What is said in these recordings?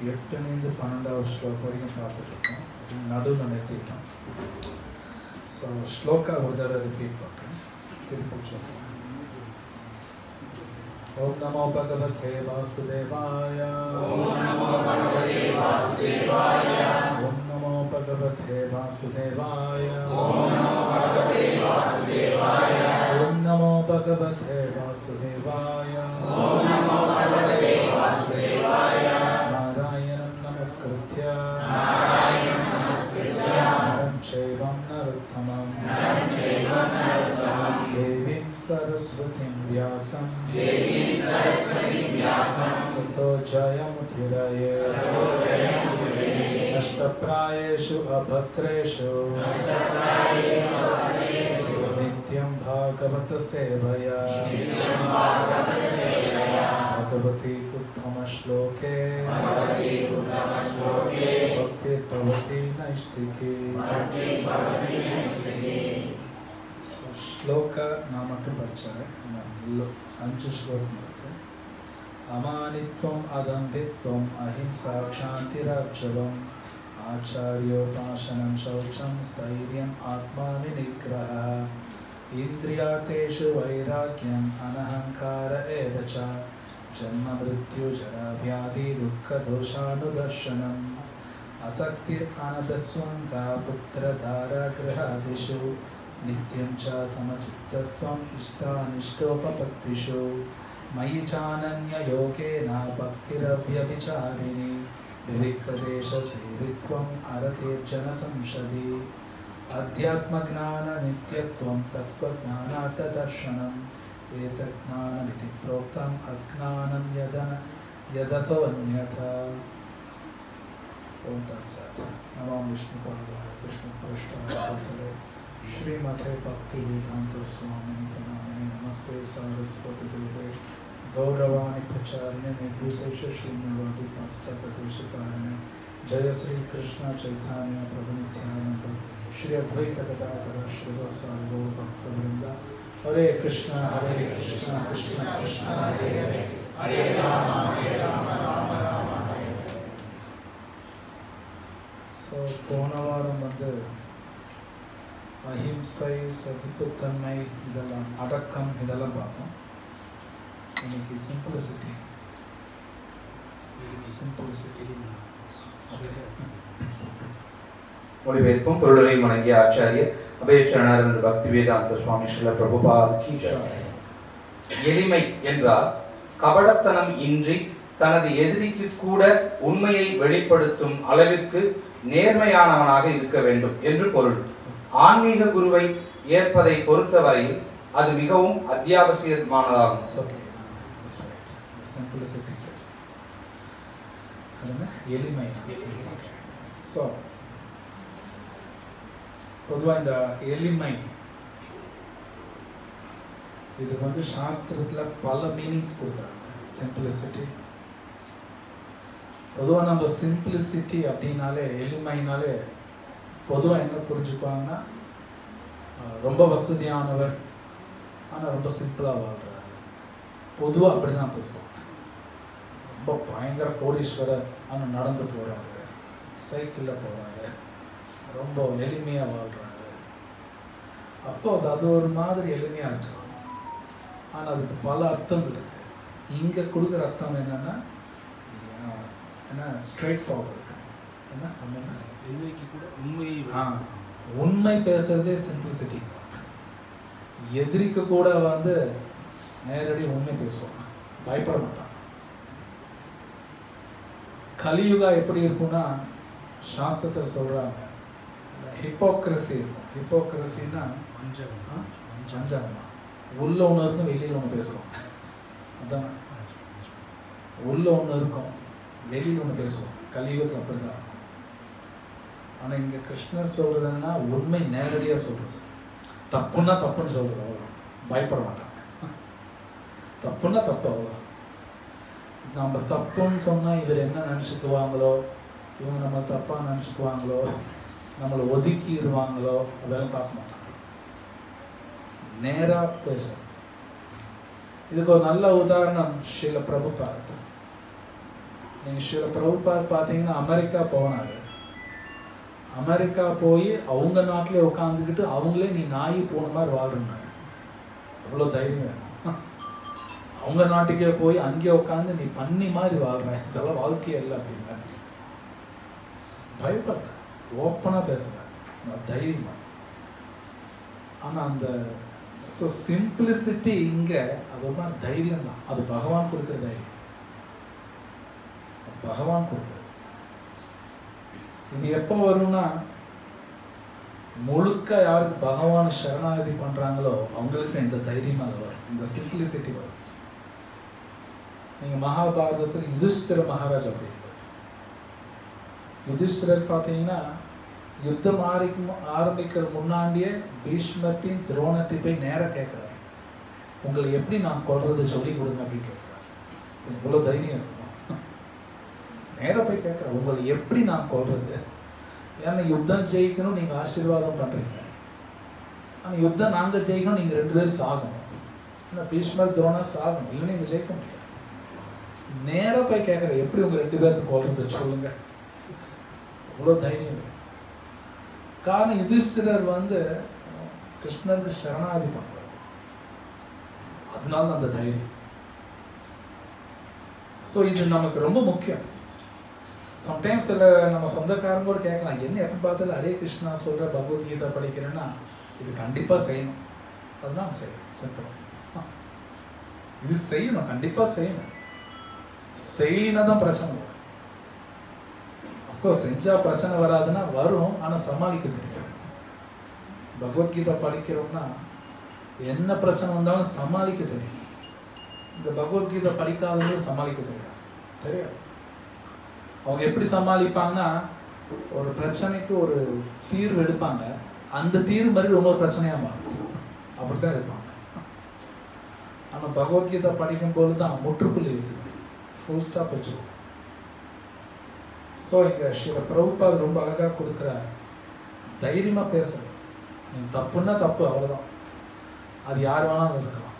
ओम नमो भगवते वासुदेवाय ओम नमो भगवते वासुदेवाय ओम नमो भगवते वासुदेवाय ओम नमो भगवते वासुदेवाय ओम नमो भगवते वासुदेवाय ओम नमो भगवते वासुदेवाय नारायणं नमस्कृत्य नारायणं नमस्कृत्य नरं चैव नरोत्तमं देवीं सरस्वतीं व्यासं ततो जयमुदीरये अष्टप्रायेषु अभद्रेषु नित्यं भागवत सेवया भगवती उत्तम श्लोके भक्ति भवति नैष्ठिकी श्लोक नामक परिचय अंचु श्लोक अमानित्वम् अदम्भित्वम् अहिंसा क्षान्तिरक्षवम् आचार्योपासनं शौचं स्थैर्यम् आत्मनिग्रहः इन्द्रियातेषु वैराग्यम् अनहंकार एव च जन्म मृत्यु जरा व्याधि दुःख दोषानुदर्शनम् असक्तिरनभस्वङ्गा पुत्रधारा गृहादिषु नित्यं च समचित्तत्वम् इष्टानिष्टोपपत्तिषु मयि चानन्य योगेन भक्तिरव्यभिचारिणी विरिक्तदेशसेवित्वम् अरतिर्जन संषदि अध्यात्मज्ञाननित्यत्वं तत्त्वज्ञानार्थदर्शनम् एतज्ज्ञानमिति प्रोक्तम् अज्ञानं यदथोऽन्यथा ओम तत्सत् नमो विष्णुपादाय कृष्णपृष्ठाय श्रीमते भक्ति वेदांत स्वामी नामिने नमस्ते सारस्वती देवे गौरवाणी प्रचार्य में भूषेश श्रीनिवादी पाश्चातदेशताय में जय श्री कृष्ण चैतन्य प्रभु नित्यानंद श्री अद्वैत गदाधर श्रीवत्सार्व भक्तवृंद हरे कृष्ण कृष्ण कृष्ण हरे हरे हरे राम राम राम हरे हरे। सो कोणवार मध्य अहिंसை சகிப்புத்தன்மை இதெல்லாம் அடக்கம் இதெல்லாம் பார்த்தோம். இன்னைக்கு சிம்பிளிசிட்டி மொழிபெயர்ப்பும் பொருளரையும் வணங்கிய ஆச்சாரியர் அபயச்சரணானந்த பக்தி வேதாந்த சுவாமி ஸ்ரீல பிரபுபாத் கி ஜெய். எளிமை என்றால் கபடத்தனம் இன்றி தனது எதிரிக்கு கூட உண்மையை வெளிப்படுத்தும் அளவிற்கு நேர்மையானவனாக இருக்க வேண்டும் என்று பொருள். ஆன்மீக குருவை ஏற்பதை பொறுத்தவரையில் அது மிகவும் அத்தியாவசியமானதாகும். பொதுவாக இந்த எளிமை இதுக்கு வந்து சாஸ்திரத்தில் பல மீனிங்ஸ் கொடுக்குறாங்க. சிம்பிளிசிட்டி பொதுவாக நம்ம சிம்பிளிசிட்டி அப்படின்னாலே எளிமைனாலே பொதுவாக என்ன புரிஞ்சுக்குவாங்கன்னா ரொம்ப வசதியானவர் ஆனால் ரொம்ப சிம்பிளாக வாழ்கிறாரு. பொதுவாக அப்படி தான் பேசுவாங்க. ரொம்ப பயங்கர கோடீஸ்வரர் ஆனால் நடந்து போகிறாங்க, சைக்கிளில் போகிறாங்க, ரொம்ப எளிமையாக வாழ்கிறாங்க. அஃப்கோர்ஸ் அது ஒரு மாதிரி எளிமையாக இருக்கலாம், ஆனால் அதுக்கு பல அர்த்தங்கள் இருக்குது. இங்கே கொடுக்குற அர்த்தம் என்னென்னா ஸ்ட்ரெயிட் ஃபார்வர்டு என்ன தமிழ்னா உண்மை பேசுறதே சிம்பிளிசிட்டி. எதிரிக்க கூட வந்து நேரடி உண்மை பேசுவாங்க, பயப்பட மாட்டாங்க. கலியுகா எப்படி இருக்கும்னா சாஸ்திரத்தில் சொல்றாங்க ஹிப்போக்ரஸி இருக்கும். ஹிப்போக்ரஸின்னா உள்ள ஒன்று இருக்கும் வெளியில் ஒன்று பேசுவோம். அதான் உள்ள ஒன்று இருக்கும் வெளியில் ஒன்று பேசுவோம். கலியுகத்தில் அப்படிதான். ஆனால் இங்கே கிருஷ்ணர் சொல்கிறதுன்னா உண்மை நேரடியாக சொல்கிறது. தப்புன்னா தப்புன்னு சொல்கிறது, அவ்வளோதான். பயப்பட மாட்டாங்க. தப்புன்னா தப்பு, அவ்வளோதான். நம்ம தப்புன்னு சொன்னால் இவர் என்ன நினச்சிக்குவாங்களோ, இவங்க நம்மளை தப்பாக நினச்சிக்குவாங்களோ, நம்மளை ஒதுக்கிடுவாங்களோ, அதெல்லாம் பார்க்க மாட்டாங்க. நேராக பேசுகிறோம். இதுக்கு ஒரு நல்ல உதாரணம் ஸ்ரீல பிரபுபாத். Srila Prabhupada பார்த்தீங்கன்னா அமெரிக்கா போனார். அமெரிக்கா போய் அவங்க நாட்டிலே உட்காந்துக்கிட்டு அவங்களே நீ நாய் போன மாதிரி வாழ்றாங்க. அவ்வளோ தைரியம் வேணும். அவங்க நாட்டுக்கே போய் அங்கே உட்காந்து நீ பண்ணி மாதிரி வாழ்ற, இதெல்லாம் வாழ்க்கையில்லை அப்படின்னா பயப்பட ஓப்பனாக பேசுகிறேன் தைரியமாக. ஆனால் அந்த ஸோ சிம்பிளிசிட்டி இங்கே அது ஒரு மாதிரி தைரியம் தான். அது பகவான் கொடுக்குற தைரியம், பகவான் கொடுக்குறது. இது எப்போ வரும்னா முழுக்க யாருக்கு பகவான் சரணாகதி பண்ணுறாங்களோ அவங்களுக்கு இந்த தைரியம் அது வரும், இந்த சிம்பிளிசிட்டி வரும். நீங்கள் மகாபாரதத்தில் யுதிஷ்டிர மகாராஜ் அப்படி யுதிஷ்டிரர் பார்த்தீங்கன்னா யுத்தம் ஆரம்பிக்கிற முன்னாடியே பீஷ்மர்ட்டையும் துரோணர்ட்டையும் போய் நேராக கேட்குறாரு, உங்களை எப்படி நான் கொள்றது சொல்லிக் கொடுங்க அப்படின்னு கேட்குறாரு. இவ்வளோ தைரியம் இருக்கணும், நேராக போய் கேட்குறேன் உங்களை எப்படி நான் கொள்றது. ஏன்னா யுத்தம் ஜெயிக்கணும் நீங்கள் ஆசீர்வாதம் பண்ணுறீங்க, ஆனால் யுத்தம் நாங்கள் ஜெயிக்கணும் நீங்கள் ரெண்டு பேரும் சாகணும். ஏன்னா பீஷ்மர் துரோணர் சாகணும், இல்லை நீங்கள் ஜெயிக்க முடியாது. நேராக போய் கேட்குறேன் எப்படி உங்கள் ரெண்டு பேர்த்துக்கு கொள்றது சொல்லுங்கள். இவ்வளோ தைரியம். காரணம் யுதிஷ்டிரர் வந்து கிருஷ்ணருக்கு சரணாகதி பண்ணுறாரு, அதனால அந்த தைரியம். ஸோ இது நமக்கு ரொம்ப முக்கியம். சம்டைம்ஸ் சில நம்ம சொந்தக்காரங்க கூட கேட்கலாம், என்ன எப்போ பார்த்தாலும் ஹரே கிருஷ்ணா சொல்கிற பகவத்கீதை படிக்கிறேன்னா இது கண்டிப்பாக செய்யணும். அதெல்லாம் செய்யணும், சிம்பிளாக இது செய்யணும், கண்டிப்பாக செய்யணும். செய்யினா தான் பிரச்சனை வரும். அஃப்கோர்ஸ் செஞ்சால் பிரச்சனை வராதுன்னா வரும், ஆனால் சமாளிக்க தெரியாது. பகவத்கீதை படிக்கிறோம்னா என்ன பிரச்சனை வந்தாலும் சமாளிக்க தெரியும். இந்த பகவத்கீதை படிக்காதவங்களும் சமாளிக்க தெரியாது. தெரியாது அவங்க எப்படி சமாளிப்பாங்கன்னா, ஒரு பிரச்சனைக்கு ஒரு தீர்வு எடுப்பாங்க, அந்த தீர்வு மாதிரி ரொம்ப பிரச்சனையாக மாறும், அப்படித்தான் எடுப்பாங்க. ஆனால் பகவத்கீதை படிக்கும்போது தான் முற்றுப்புள்ளி இருக்குது, ஃபுல் ஸ்டாப் வச்சுருவோம். ஸோ இங்கே ஸ்ரீல பிரபுபாது ரொம்ப அழகாக கொடுக்குற தைரியமாக பேசுகிறேன். நீங்கள் தப்புன்னா தப்பு, அவ்வளோதான். அது யார் வேணாலும் இருக்கலாம்.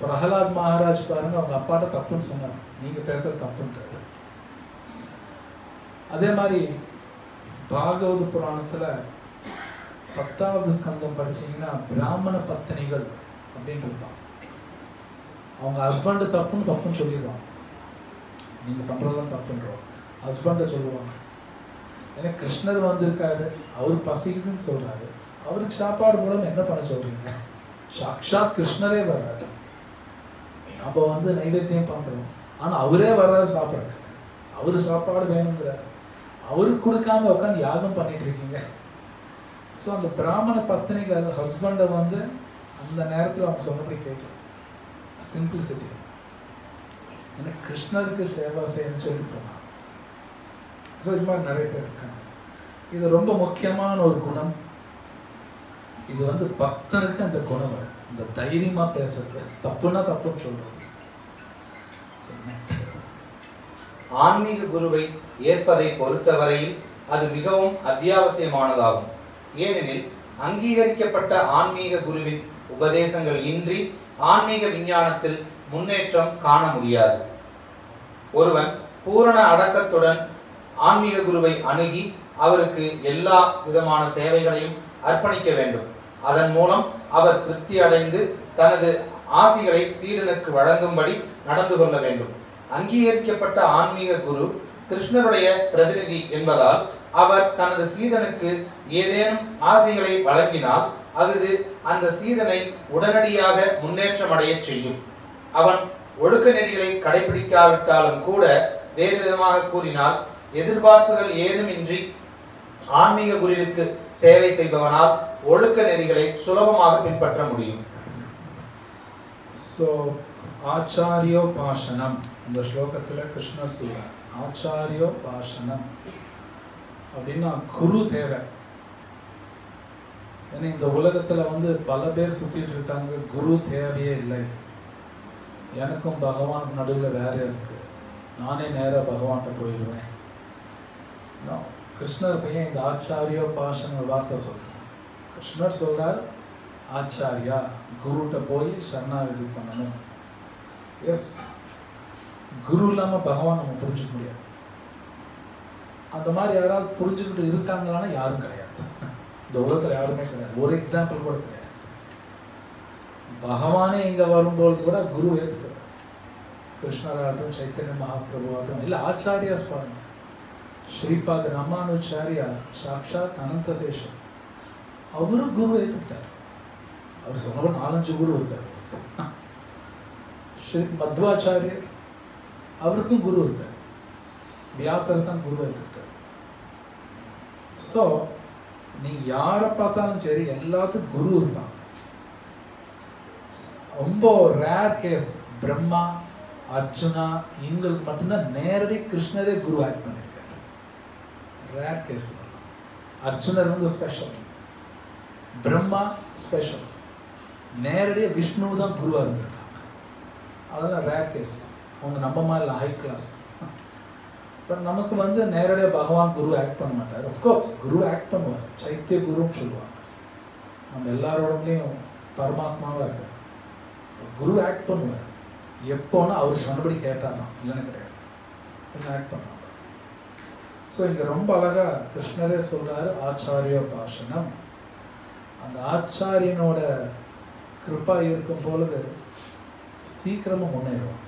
பிரகலாத் மகாராஜ் பாருங்கள், அவங்க அப்பாட்ட தப்புன்னு சொன்னாங்க, நீங்கள் பேசுகிற தப்புன்றது. அதே மாதிரி பாகவத புராணத்தில் 10வது ஸ்கந்தம் படிச்சிங்கன்னா பிராமண பத்தினிகள் அப்படின்றது தான். அவங்க ஹஸ்பண்டு தப்புன்னு சொல்லிடுவாங்க, நீங்கள் பண்ணுறது தான் தப்புன்றோம். ஹஸ்பண்டை சொல்லுவாங்க, ஏன்னா கிருஷ்ணர் வந்திருக்காரு, அவர் பசிக்குதுன்னு சொல்கிறாரு, அவருக்கு சாப்பாடு மூலம் என்ன பண்ண சொல்கிறீங்க, சாக்ஷாத் கிருஷ்ணரே வர்றாரு, அப்போ வந்து நைவேத்தியம் பண்ணுறோம். ஆனால் அவரே வர்றாரு சாப்பிட்றக்கு, அவரு சாப்பாடு வேணுங்கிறார், அவருக்கு கொடுக்காம உட்காந்து யாகம் பண்ணிகிட்ருக்கீங்க. ஸோ அந்த பிராமண பத்தினிகள் ஹஸ்பண்டை வந்து அந்த நேரத்தில் அவங்க சொன்னபடி கேட்கலாம், சிம்பிளிசிட்டி. ஏன்னா கிருஷ்ணருக்கு சேவா செய்யணும்னு சொல்லி போனாங்க. ஸோ இது மாதிரி நிறைய பேர் இருக்காங்க. இது ரொம்ப முக்கியமான ஒரு குணம். இது வந்து பக்தருக்கு அந்த குணம், இந்த தைரியமாக பேசுறது, தப்புன்னா தப்புன்னு சொல்றது. ஆன்மீக குருவை ஏற்பதை பொறுத்தவரையில் அது மிகவும் அத்தியாவசியமானதாகும். ஏனெனில் அங்கீகரிக்கப்பட்ட ஆன்மீக குருவின் உபதேசங்கள் இன்றி ஆன்மீக விஞ்ஞானத்தில் முன்னேற்றம் காண முடியாது. ஒருவன் பூரண அடக்கத்துடன் ஆன்மீக குருவை அணுகி அவருக்கு எல்லா விதமான சேவைகளையும் அர்ப்பணிக்க வேண்டும். அதன் மூலம் அவர் திருப்தி அடைந்து தனது ஆசிகளை சீடனுக்கு வழங்கும்படி நடந்து கொள்ள வேண்டும். அங்கீகரிக்கப்பட்ட ஆன்மீக குரு கிருஷ்ணருடைய பிரதிநிதி என்பதால் அவர் தனது சீடனுக்கு ஏதேனும் ஆசிகளை வழங்கினால் அது அந்த சீடனை உடனடியாக முன்னேற்றமடைய செய்யும். அவன் ஒழுக்க நெறிகளை கடைபிடிக்காவிட்டாலும் கூட, வேறு விதமாக கூறினால், எதிர்பார்ப்புகள் ஏதுமின்றி ஆன்மீக குருவிற்கு சேவை செய்பவனால் ஒழுக்க நெறிகளை சுலபமாக பின்பற்ற முடியும். ஸோ ஆச்சாரியோ பாஷணம், இந்த ஸ்லோகத்தில் கிருஷ்ணர் சொல்றார் ஆச்சாரியோ பாஷணம் அப்படின்னா குரு தேவை. ஏன்னா இந்த உலகத்தில் வந்து பல பேர் சுற்றிட்டு இருக்காங்க, குரு தேவையே இல்லை, எனக்கும் பகவானுக்கு நடுவில் வேற இருக்கு, நானே நேராக பகவான்கிட்ட போயிடுவேன். கிருஷ்ணர் பையன் இந்த ஆச்சாரியோ பாஷன் வார்த்தை சொல்றார். கிருஷ்ணர் சொல்றார் ஆச்சாரியா குருட்ட போய் சரணாகதி பண்ணணும். எஸ், குரு இல்லாமல் பகவான் நம்ம புரிஞ்சுக்க முடியாது. अंतमारी यार एक्सापल भगवान हिंग वो गुरु कृष्णर चैतन्य महाप्रभु इला आचार्य स्वामी श्रीपाद रामानुचार्य साक्षात् अनंत शेष गुरु ऐतार नालंजु गुरु श्री मध्वाचार्य गुरु व्यासर तन गुरु सो नहीं यार पाता सर एल्लातु गुरु ரொம்ப ரேர் கேஸ் பிரம்மா அர்ஜுனா இவங்களுக்கு மட்டும்தான் நேரடி கிருஷ்ணரே குரு ஆக்ட் பண்ணிருக்காரு. ரேர் கேஸ் அர்ஜுனர் வந்து ஸ்பெஷல், பிரம்மா ஸ்பெஷல், நேரடி விஷ்ணு தான் குருவா இருக்காங்க. அதெல்லாம் ரேர் கேஸ், அவங்க நம்ம மாதிரி ஹை கிளாஸ். பட் நமக்கு வந்து நேரடியா பகவான் குரு ஆக்ட் பண்ண மாட்டார். ஆஃப் கோர்ஸ் குரு ஆக்ட் பண்ணுவார், சைத்திய குருன்னு சொல்லுவாங்க. நம்ம எல்லாரோடலேயும் பரமாத்மாவா இருக்காரு குரு ஆக்ட் பண்ணுவார். எப்போனா அவர் சொன்னபடி கேட்டால் தான், இல்லைன்னு கிடையாது, இன்னும் ஆக்ட் பண்ணுவாங்க. ஸோ இங்கே ரொம்ப அழகாக கிருஷ்ணரே சொல்கிறாரு ஆச்சாரிய பாஷணம். அந்த ஆச்சாரியனோட கிருப்பா இருக்கும் பொழுது சீக்கிரமாக முன்னேறுவாங்க.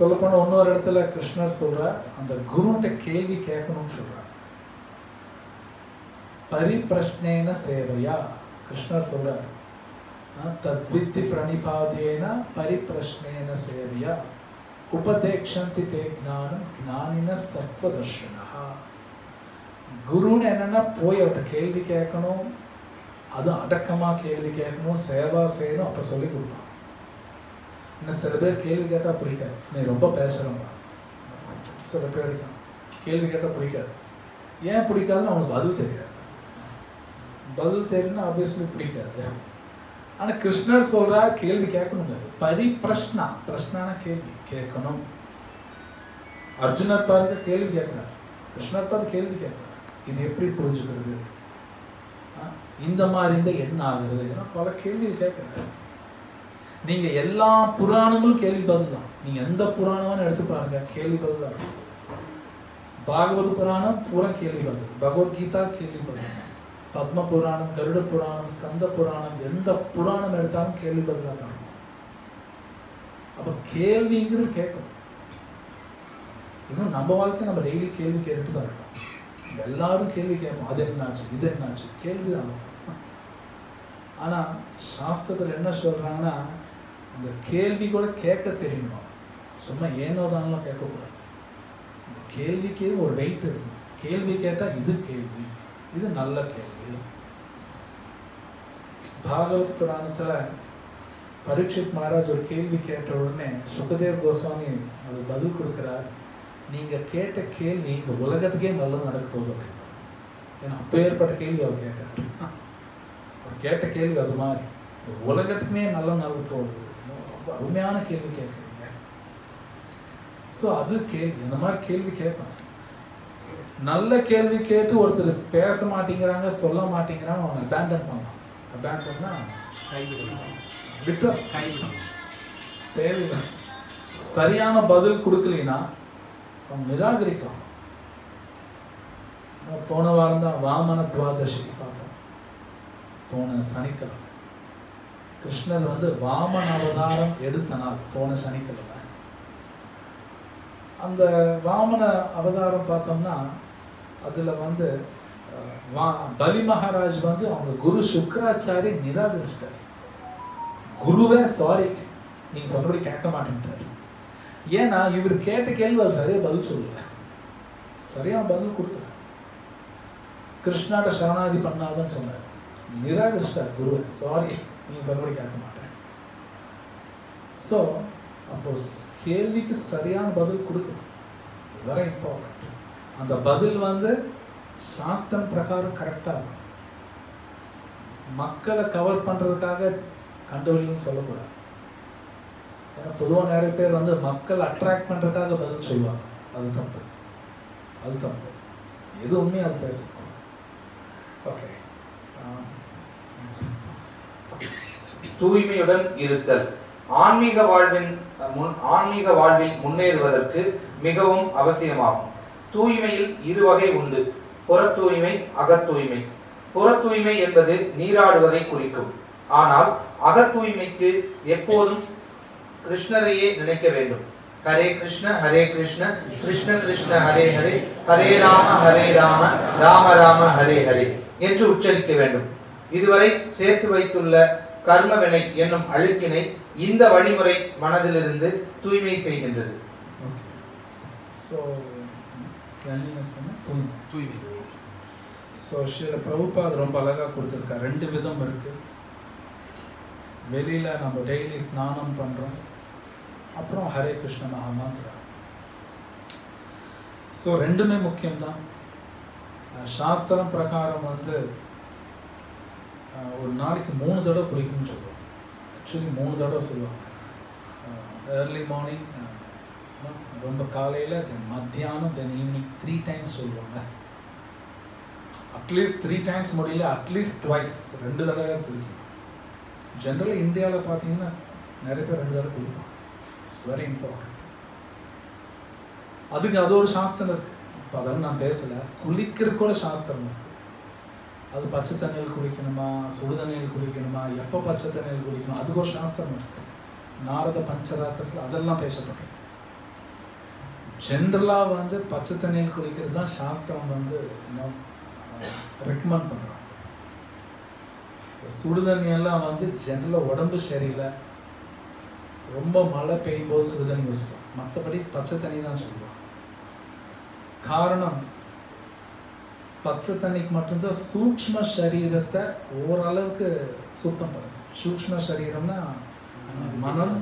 சொல்லப்போனால் இன்னொரு இடத்துல கிருஷ்ணர் சொல்கிறார் அந்த குருட்ட கேள்வி கேட்கணும்னு சொல்கிறார். பரிபிரஷ்னேன சேவையா கிருஷ்ணர் சொல்கிறார் तद्विद्धि प्रणिपातेन परिप्रश्नेन सेवया उपदेक्षन्ति ते ज्ञानं ज्ञानिनस्तत्त्वदर्शिनः गुरुने என்னன்னா போய் அவட்ட கேள்வி கேட்கணும், அது அடக்கமாக கேள்வி கேட்கணும், சேவா செய்யணும், அப்போ சொல்லி கொடுப்பான். இன்னும் சில பேர் கேள்வி கேட்டால் பிடிக்காது, நீ ரொம்ப பேசுகிறவங்க. சில பேர் கேள்வி கேட்டால் பிடிக்காது, ஏன் பிடிக்காதுன்னு அவனுக்கு பதில் தெரியாது, பதில் தெரியும்னா ஆப்வியஸ்லி பிடிக்காது. ஆனால் கிருஷ்ணர் சொல்கிறா கேள்வி கேட்கணுங்க, பரிபிரஷ்னா பிரஷ்னான கேள்வி கேட்கணும். அர்ஜுனர் பார்த்து கேள்வி கேட்குறாரு, கிருஷ்ணர் பார்த்து கேள்வி கேட்குறாரு. இது எப்படி புரிஞ்சுக்கிறது, இந்த மாதிரி இருந்தால் என்ன ஆகுறது, ஏன்னா பல கேள்விகள் கேட்குறாரு. நீங்கள் எல்லா புராணங்களும் கேள்வி பதில் தான், நீங்கள் எந்த புராணம்னு எடுத்து பாருங்க கேள்வி பதில் தான். பாகவத் புராணம் பூரா கேள்வி பதில், பகவத்கீதா கேள்வி பதில், பத்ம புராணம், கருட புராணம், ஸ்கந்த புராணம், எந்த புராணம் எடுத்தாலும் கேள்வி பதிலாக தான். அப்போ கேள்விங்கிறது கேட்கும். இன்னும் நம்ம வாழ்க்கை நம்ம டெய்லி கேள்வி கேட்டுட்டு தான் இருக்கோம், எல்லாரும் கேள்வி கேட்போம், அது என்னாச்சு இது என்னாச்சு கேள்வி தான். ஆனால் சாஸ்திரத்தில் என்ன சொல்கிறாங்கன்னா அந்த கேள்வி கூட கேட்க தெரியணுமா, சும்மா ஏனோ தானோ கேட்கக்கூடாது. அந்த கேள்விக்கே ஒரு வெயிட் இருக்கும், கேள்வி கேட்டால் இது கேள்வி, இது நல்ல கேள்வி. பாகவத் புராணத்துல பரீட்சித் மகாராஜ் ஒரு கேள்வி கேட்ட உடனே சுகதேவ் கோஸ்வாமி அது பதில் கொடுக்கிறார், நீங்க கேட்ட கேள்வி இந்த உலகத்துக்கே நல்லது நடக்க போகுது அப்படின்னு. ஏன்னா அப்பேற்பட்ட கேள்வி அவர் கேட்கிறார், அவர் கேட்ட கேள்வி அது மாதிரி இந்த உலகத்துக்குமே நல்ல நடக்க போகுது, ரொம்ப அருமையான கேள்வி கேட்குறீங்க. ஸோ அது கேள்வி, அந்த மாதிரி கேள்வி கேட்பாங்க. நல்ல கேள்வி கேட்டு ஒருத்தர் பேச மாட்டேங்கிறாங்க, சொல்ல மாட்டேங்கிறாங்க, அவங்க அபேண்டன் பண்ணலாம். அபேண்டன்னா கைவிடலாம், தேவையில்லை. சரியான பதில் கொடுக்கலைன்னா அவங்க நிராகரிக்கலாம். போன வாரம் தான் வாமன துவாதசி பார்த்தோம், போன சனிக்கிழமை. கிருஷ்ணர் வந்து வாமன அவதாரம் எடுத்தனால் போன சனிக்கிழமை. அந்த வாமன அவதாரம் பார்த்தோம்னா அதில் வந்து பலி மகாராஜ் வந்து அவங்க குரு சுக்கராச்சாரிய நிராகரிச்சிட்டார். குருவே சாரி நீங்கள் சொன்னபடி கேட்க மாட்டேன்ட்டார். ஏன்னா இவர் கேட்ட கேள்வி அவர் சரியாக பதில் சொல்லலை, சரியாக பதில் கொடுக்கல. கிருஷ்ணாட்ட சரணாதி பண்ணாதான்னு சொன்னார், நிராகரிச்சிட்டார் குருவே சாரி நீங்கள் சொன்னபடி கேட்க மாட்டேன். ஸோ அப்போ கேள்விக்கு சரியான பதில் கொடுக்கணும், வர இம்பார்ட்டன்ட். அந்த பதில் வந்து சாஸ்திரம் பிரகாரம் கரெக்டாக இருக்கும், மக்களை கவர் பண்ணுறதுக்காக கண்டுபிடிக்கணும்னு சொல்லக்கூடாது. ஏன்னா பொதுவாக நிறைய பேர் வந்து மக்களை அட்ராக்ட் பண்ணுறதுக்காக பதில் சொல்லுவாங்க, அது தப்பு, அது தப்பு, எது உண்மையாக அது பேசணும். ஓகே, தூய்மையுடன் இருத்தல் ஆன்மீக வாழ்வில் முன்னேறுவதற்கு மிகவும் அவசியமாகும். தூய்மையில் இரு வகை உண்டு, புற தூய்மை, அகத்தூய்மை. புற தூய்மை என்பது நீராடுவதை குறிக்கும். ஆனால் அகத்தூய்மைக்கு எப்போதும் கிருஷ்ணரையே நினைக்க வேண்டும். ஹரே கிருஷ்ண ஹரே கிருஷ்ண கிருஷ்ண கிருஷ்ண ஹரே ஹரே ஹரே ராம ராம ராம ஹரே ஹரே என்று உச்சரிக்க வேண்டும். இதுவரை சேர்த்து வைத்துள்ள கர்மவினை என்னும் அழுக்கினை இந்த வழிமுறை மனதிலிருந்து தூய்மை செய்கின்றது. பிரபுபாத் ரொம்ப அழகாக கொடுத்துருக்காரு. ரெண்டு விதம் இருக்கு. வெளியில் நம்ம டெய்லி ஸ்நானம் பண்ணுறோம், அப்புறம் ஹரே கிருஷ்ண மகாமந்திரம். ஸோ ரெண்டுமே முக்கியம்தான். சாஸ்திரம் பிரகாரம் வந்து ஒரு நாளைக்கு 3 தடவை குளிக்கணும்னு சொல்லுவாங்க. ஆக்சுவலி 3 தடவை சொல்லுவாங்க. ஏர்லி மார்னிங் ரொம்ப காலையில், தென் மத்தியானம், தென் ஈவினிங் 3 டைம்ஸ் சொல்லுவாங்க. அட்லீஸ்ட் 3 டைம்ஸ் முடியல, அட்லீஸ்ட் ட்வைஸ் 2 தடவை குளிக்கணும். ஜென்ரலி இந்தியாவில் பார்த்தீங்கன்னா நிறைய பேர் 2 தடவை குளிப்பாங்க. It's very important. அதுக்கு அது ஒரு சாஸ்திரம் இருக்குது. இப்போ அதெல்லாம் நான் பேசலை. குளிக்கிறதுக்கு கூட சாஸ்திரம் இருக்குது. அது பச்சை தண்ணியில் குளிக்கணுமா, சுடு தண்ணியில் குளிக்கணுமா, எப்போ பச்சை தண்ணியில் குளிக்கணும், அதுக்கு ஒரு சாஸ்திரம் இருக்குது. நாரத பஞ்சராத்திரத்தில் அதெல்லாம் பேசப்பட்டிருக்கு. ஜென்ரலாக வந்து பச்சை தண்ணியில் குளிக்கிறது தான் சாஸ்திரம் வந்து ரெக்கமெண்ட் பண்ணுறாங்க. சுடு தண்ணியெல்லாம் வந்து ஜென்ரலாக உடம்பு சரியில்லை, ரொம்ப மழை பெய்யும் போது சுடு தண்ணி யூஸ் பண்ணுவோம். மற்றபடி பச்சை தண்ணி தான் சொல்லுவாங்க. காரணம், பச்சை தண்ணிக்கு மட்டும்தான் சூக்ம சரீரத்தை ஓரளவுக்கு சுத்தம் பண்ணுது. சூக்ம சரீரம்னா மனம்,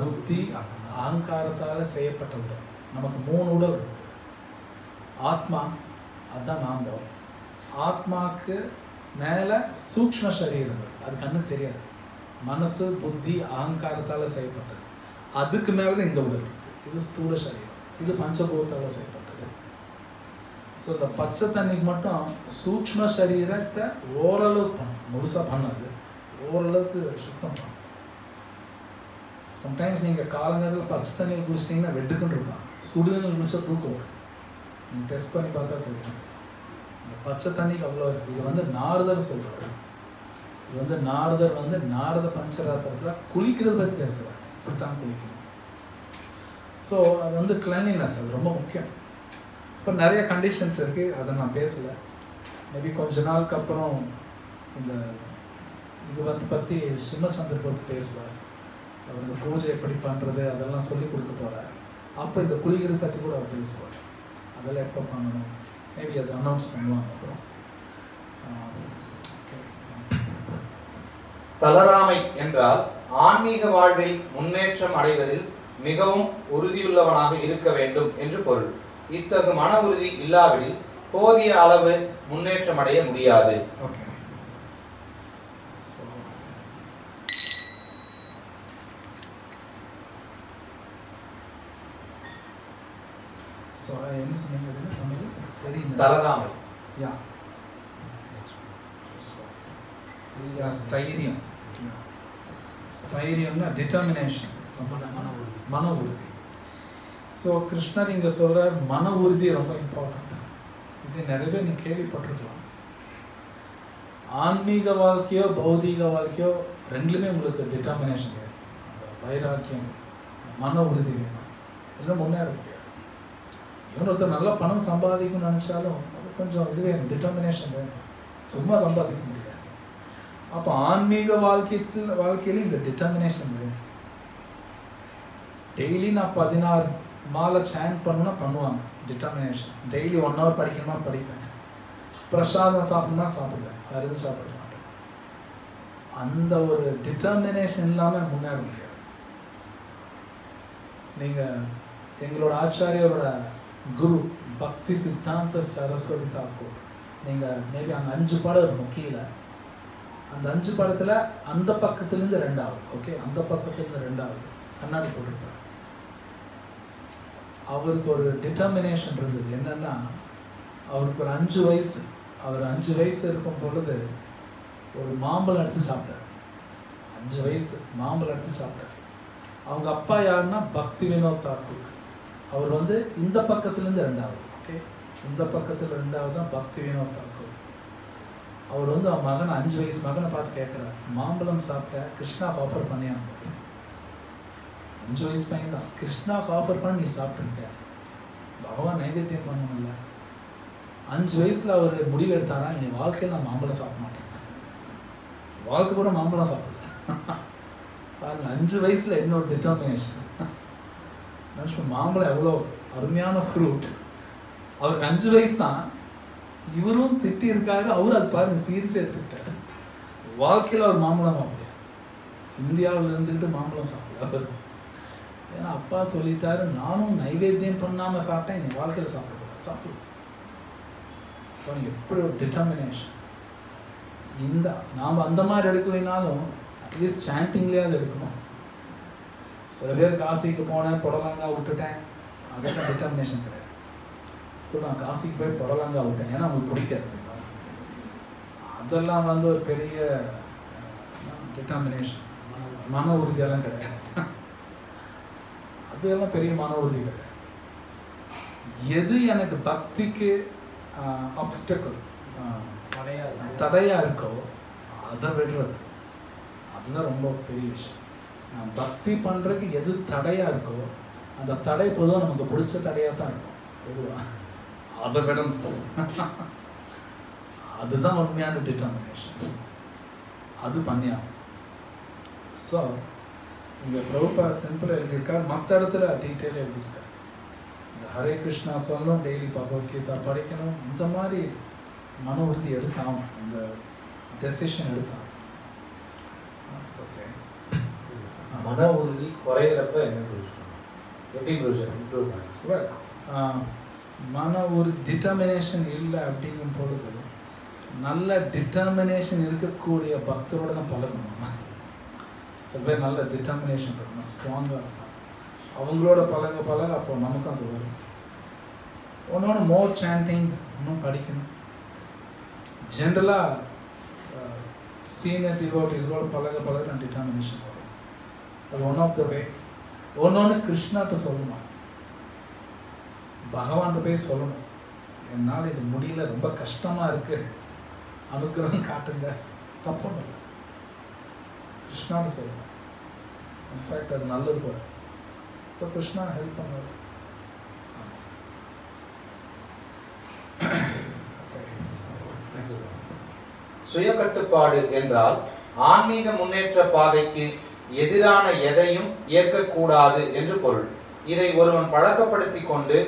புத்தி, அகங்காரத்தால் செய்யப்பட்ட உடல். நமக்கு 3 உடல் இருக்கு. ஆத்மா, அதுதான் நாம். ஆத்மாவுக்கு மேலே சூக்ம சரீரம் இருக்குது. அது கண்ணுக்கு தெரியாது. மனசு, புத்தி, அகங்காரத்தால் செய்யப்பட்டது. அதுக்கு மேலே தான் இந்த உடல் இருக்குது. இது ஸ்தூல சரீரம். இது பஞ்சபூத்தால் செய்யப்பட்டது. ஸோ இந்த பச்சை தண்ணிக்கு மட்டும் சூக்ம சரீரத்தை ஓரளவுக்கு பண்ணும், முழுசாக பண்ணாது, ஓரளவுக்கு சுத்தம் பண்ணும். சம்டைம்ஸ் நீங்கள் காலங்காலத்தில் பச்சை தண்ணியில் குளிச்சிட்டிங்கன்னா வெட்டுக்குன்னு இருப்பாங்க. சுடுதண்ணில் குளிச்சா தூக்கம் வரும். நீங்கள் டெஸ்ட் பண்ணி பார்த்தா தெரியும். இந்த பச்சை தண்ணிக்கு அவ்வளோ இருக்குது. இது வந்து நாரதர் சொல்கிறாரு. இது வந்து நாரதர் வந்து நாரத பஞ்சராத்திரத்தில் குளிக்கிறத பற்றி பேசுகிறார். இப்படித்தான் குளிக்கணும். ஸோ அது வந்து கிளீன்லினஸ், அது ரொம்ப முக்கியம். இப்போ நிறைய கண்டிஷன்ஸ் இருக்குது, அதை நான் பேசலை. மேபி கொஞ்ச நாளுக்கு அப்புறம் இந்த இது வந்து பற்றி சிம்மச்சந்திரன் பற்றி பேசுவார். அவர் இந்த பூஜை எப்படி பண்ணுறது அதெல்லாம் சொல்லி கொடுக்க போகிறார். அப்போ இந்த குளிக்கிறத பற்றி கூட அவர் பேசுவார். அதெல்லாம் எப்போ பண்ணணும், மேபி அது அனௌன்ஸ் பண்ணுவாங்க அப்புறம். தளராமை என்றால் ஆன்மீக வாழ்வில் முன்னேற்றம் அடைவதில் மிகவும் உறுதியுள்ளவனாக இருக்க வேண்டும் என்று பொருள். இத்தகு மன உறுதி இல்லாவிடில் போதிய அளவு முன்னேற்றம் அடைய முடியாது. தளராமை, ஸ்தைரியம். ஸ்தைரியம்னா டிட்டர்மினேஷன், மன உறுதி. ஸோ கிருஷ்ணர் இங்கே சொல்கிறார் மன உறுதி ரொம்ப இம்பார்ட்டண்ட். இது நிறைய பேர் நீ கேள்விப்பட்டிருக்கலாம். ஆன்மீக வாழ்க்கையோ பௌதிக வாழ்க்கையோ ரெண்டுமே உங்களுக்கு டிட்டர்மினேஷன் வேணும், வைராக்கியம், மன உறுதி வேணும். இல்லை முன்னேற முடியாது. இவனொருத்தர் நல்லா பணம் சம்பாதிக்கணும்னு நினச்சாலும் அது கொஞ்சம் இது வேணும், டிட்டர்மினேஷன் வேணும். சும்மா சம்பாதிக்க முடியாது. அப்போ ஆன்மீக வாழ்க்கையில இந்த டிட்டர்மினேஷன் வேணும். டெய்லி நான் 16 மாலை சேன் பண்ணணும்னா பண்ணுவாங்க, டிட்டர்மினேஷன். டெய்லி 1 hour படிக்கணும்னா படிப்பேன், பிரசாதம் சாப்பிடணும்னா சாப்பிடுவேன், அறுந்து சாப்பிட மாட்டேன். அந்த ஒரு டிட்டர்மினேஷன் இல்லாமல் முன்னேற முடியாது. நீங்கள் எங்களோட ஆச்சாரியோட குரு பக்தி சித்தாந்த சரஸ்வதி தாக்கூர், நீங்கள் மேபி அங்கே 5 பாடம் இருக்கும் கீழே. அந்த 5 படத்தில் அந்த பக்கத்துலேருந்து 2வது, ஓகே, அந்த பக்கத்துலேருந்து 2வது கண்ணாடி போட்டிருப்பார். அவருக்கு ஒரு டிட்டர்மினேஷன் இருந்தது. என்னென்னா, அவருக்கு ஒரு 5 வயசு, அவர் 5 வயசு இருக்கும் பொழுது ஒரு மாம்பழம் எடுத்து சாப்பிட்டார். 5 வயசு மாம்பழம் எடுத்து சாப்பிட்டார். அவங்க அப்பா யாருன்னா பக்தி வினோத் தாக்கூர். அவர் வந்து இந்த பக்கத்துலேருந்து ரெண்டாவது. ஓகே, இந்த பக்கத்தில் ரெண்டாவது தான் பக்தி வினோத் தாக்கூர். அவர் வந்து அவன் மகனை 5 வயசு மகனை பார்த்து கேட்குறாரு, மாம்பழம் சாப்பிட்ட கிருஷ்ணாவுக்கு ஆஃபர் பண்ணியாங்க. 5 வயசு பையன் தான், கிருஷ்ணாவுக்கு ஆஃபர் பண்ணி நீ சாப்பிட்ருக்க, பகவான் நைவேத்தியம் பண்ணுமில்ல. 5 வயசில் அவர் முடிவு எடுத்தாரா, நீ வாழ்க்கையில் நான் மாம்பழம் சாப்பிட மாட்டேன், வாழ்க்கை கூட மாம்பழம் சாப்பிடல. 5 வயசில் என்ன ஒரு டிட்டர்மினேஷன். மாம்பழம் எவ்வளோ அருமையான ஃப்ரூட், அவருக்கு 5 வயசு தான். இவரும் திட்டி இருக்காரு, அவரும் அது பாருங்க சீரியஸாக எடுத்துக்கிட்டாரு. வாழ்க்கையில் அவர் மாம்பழம் சாப்பிடல, இந்தியாவில் இருந்துக்கிட்டு மாம்பழம் சாப்பிடல அவர். ஏன்னா அப்பா சொல்லிட்டாரு, நானும் நைவேத்தியம் பண்ணாமல் சாப்பிட்டேன், என் வாழ்க்கையில் சாப்பிடக்கூடாது. எப்படி ஒரு டிட்டர்மினேஷன். இந்த நாம் அந்த மாதிரி எடுக்கலைனாலும் அட்லீஸ்ட் சாண்டிங்லேயே அது எடுக்கணும். சில பேர் காசிக்கு போனேன் புடலங்கா விட்டுட்டேன், அதெல்லாம் டிட்டர்மினேஷன் கிடையாது. ஸோ நான் காசிக்கு போய் புடலங்கா விட்டேன் ஏன்னா அவங்களுக்கு பிடிக்காது, அதெல்லாம் வந்து ஒரு பெரிய டிட்டர்மினேஷன், மன உறுதியெல்லாம் கிடையாது. அதெல்லாம் பெரிய மன உறுதி கிடையாது. எது எனக்கு பக்திக்கு அப்டக்கல் தடையாக இருக்கோ அதை விடுறது, அதுதான் ரொம்ப பெரிய விஷயம். நான் பக்தி பண்ணுறதுக்கு எது தடையாக இருக்கோ அந்த தடை பொதுவாக நமக்கு பிடிச்ச தடையாக தான் இருக்கும் பொதுவாக, அதை விடணும். அதுதான் உண்மையான டிட்டர்மினேஷன், அது பண்ணியாகும். ஸோ இங்கே பிரபுபா சிம்பிளாக எழுதியிருக்கார், மற்ற இடத்துல டீட்டெயிலாக எழுதியிருக்கார். ஹரே கிருஷ்ணா சொல்லணும், டெய்லி பகவத்கீதா படிக்கணும், இந்த மாதிரி மன உறுதி எடுத்தான், அந்த டெசிஷன் எடுத்தான். ஓகே, மன உறுதி குறையிறப்ப என்ன புரிஞ்சுக்கணும், எப்படி புரிஞ்சுக்கணும், இம்ப்ரூவ் பண்ணணும். மன உறுதி டிட்டர்மினேஷன் இல்லை அப்படிங்கும் பொழுது நல்ல டிட்டர்மினேஷன் இருக்கக்கூடிய பக்தரோட தான் பழகணும். சில பேர் நல்ல டிட்டர்மினேஷன் இருக்கணும், ஸ்ட்ராங்காக இருக்கணும், அவங்களோட பழக பழக அப்போ நமக்கும் அது வரும். ஒன்று மோர் சாண்டிங், இன்னும் படிக்கணும். ஜென்ரலாக சீனியர் டிவோட்டீஸோட பழக பழக நான் டிட்டர்மினேஷன் வரும். அது ஒன் ஆஃப் த வே. ஒன்று கிருஷ்ணாட்ட சொல்லணும், பகவான்கிட்ட போய் சொல்லணும், என்னால் இது முடியல, ரொம்ப கஷ்டமாக இருக்குது, அனுக்கிரகம் காட்டுங்க. தப்புன்னு இல்லை, கிருஷ்ணாட்ட சொல்லணும். இன்ஃபேக்ட் அது நல்லது கூட. ஸோ கிருஷ்ணா ஹெல்ப் பண்ணுவார். சுய கட்டுப்பாடு என்றால் ஆன்மீக முன்னேற்ற பாதைக்கு எதிரான எதையும் ஏற்கக்கூடாது என்று பொருள். இதை ஒருவன் பழக்கப்படுத்தி கொண்டு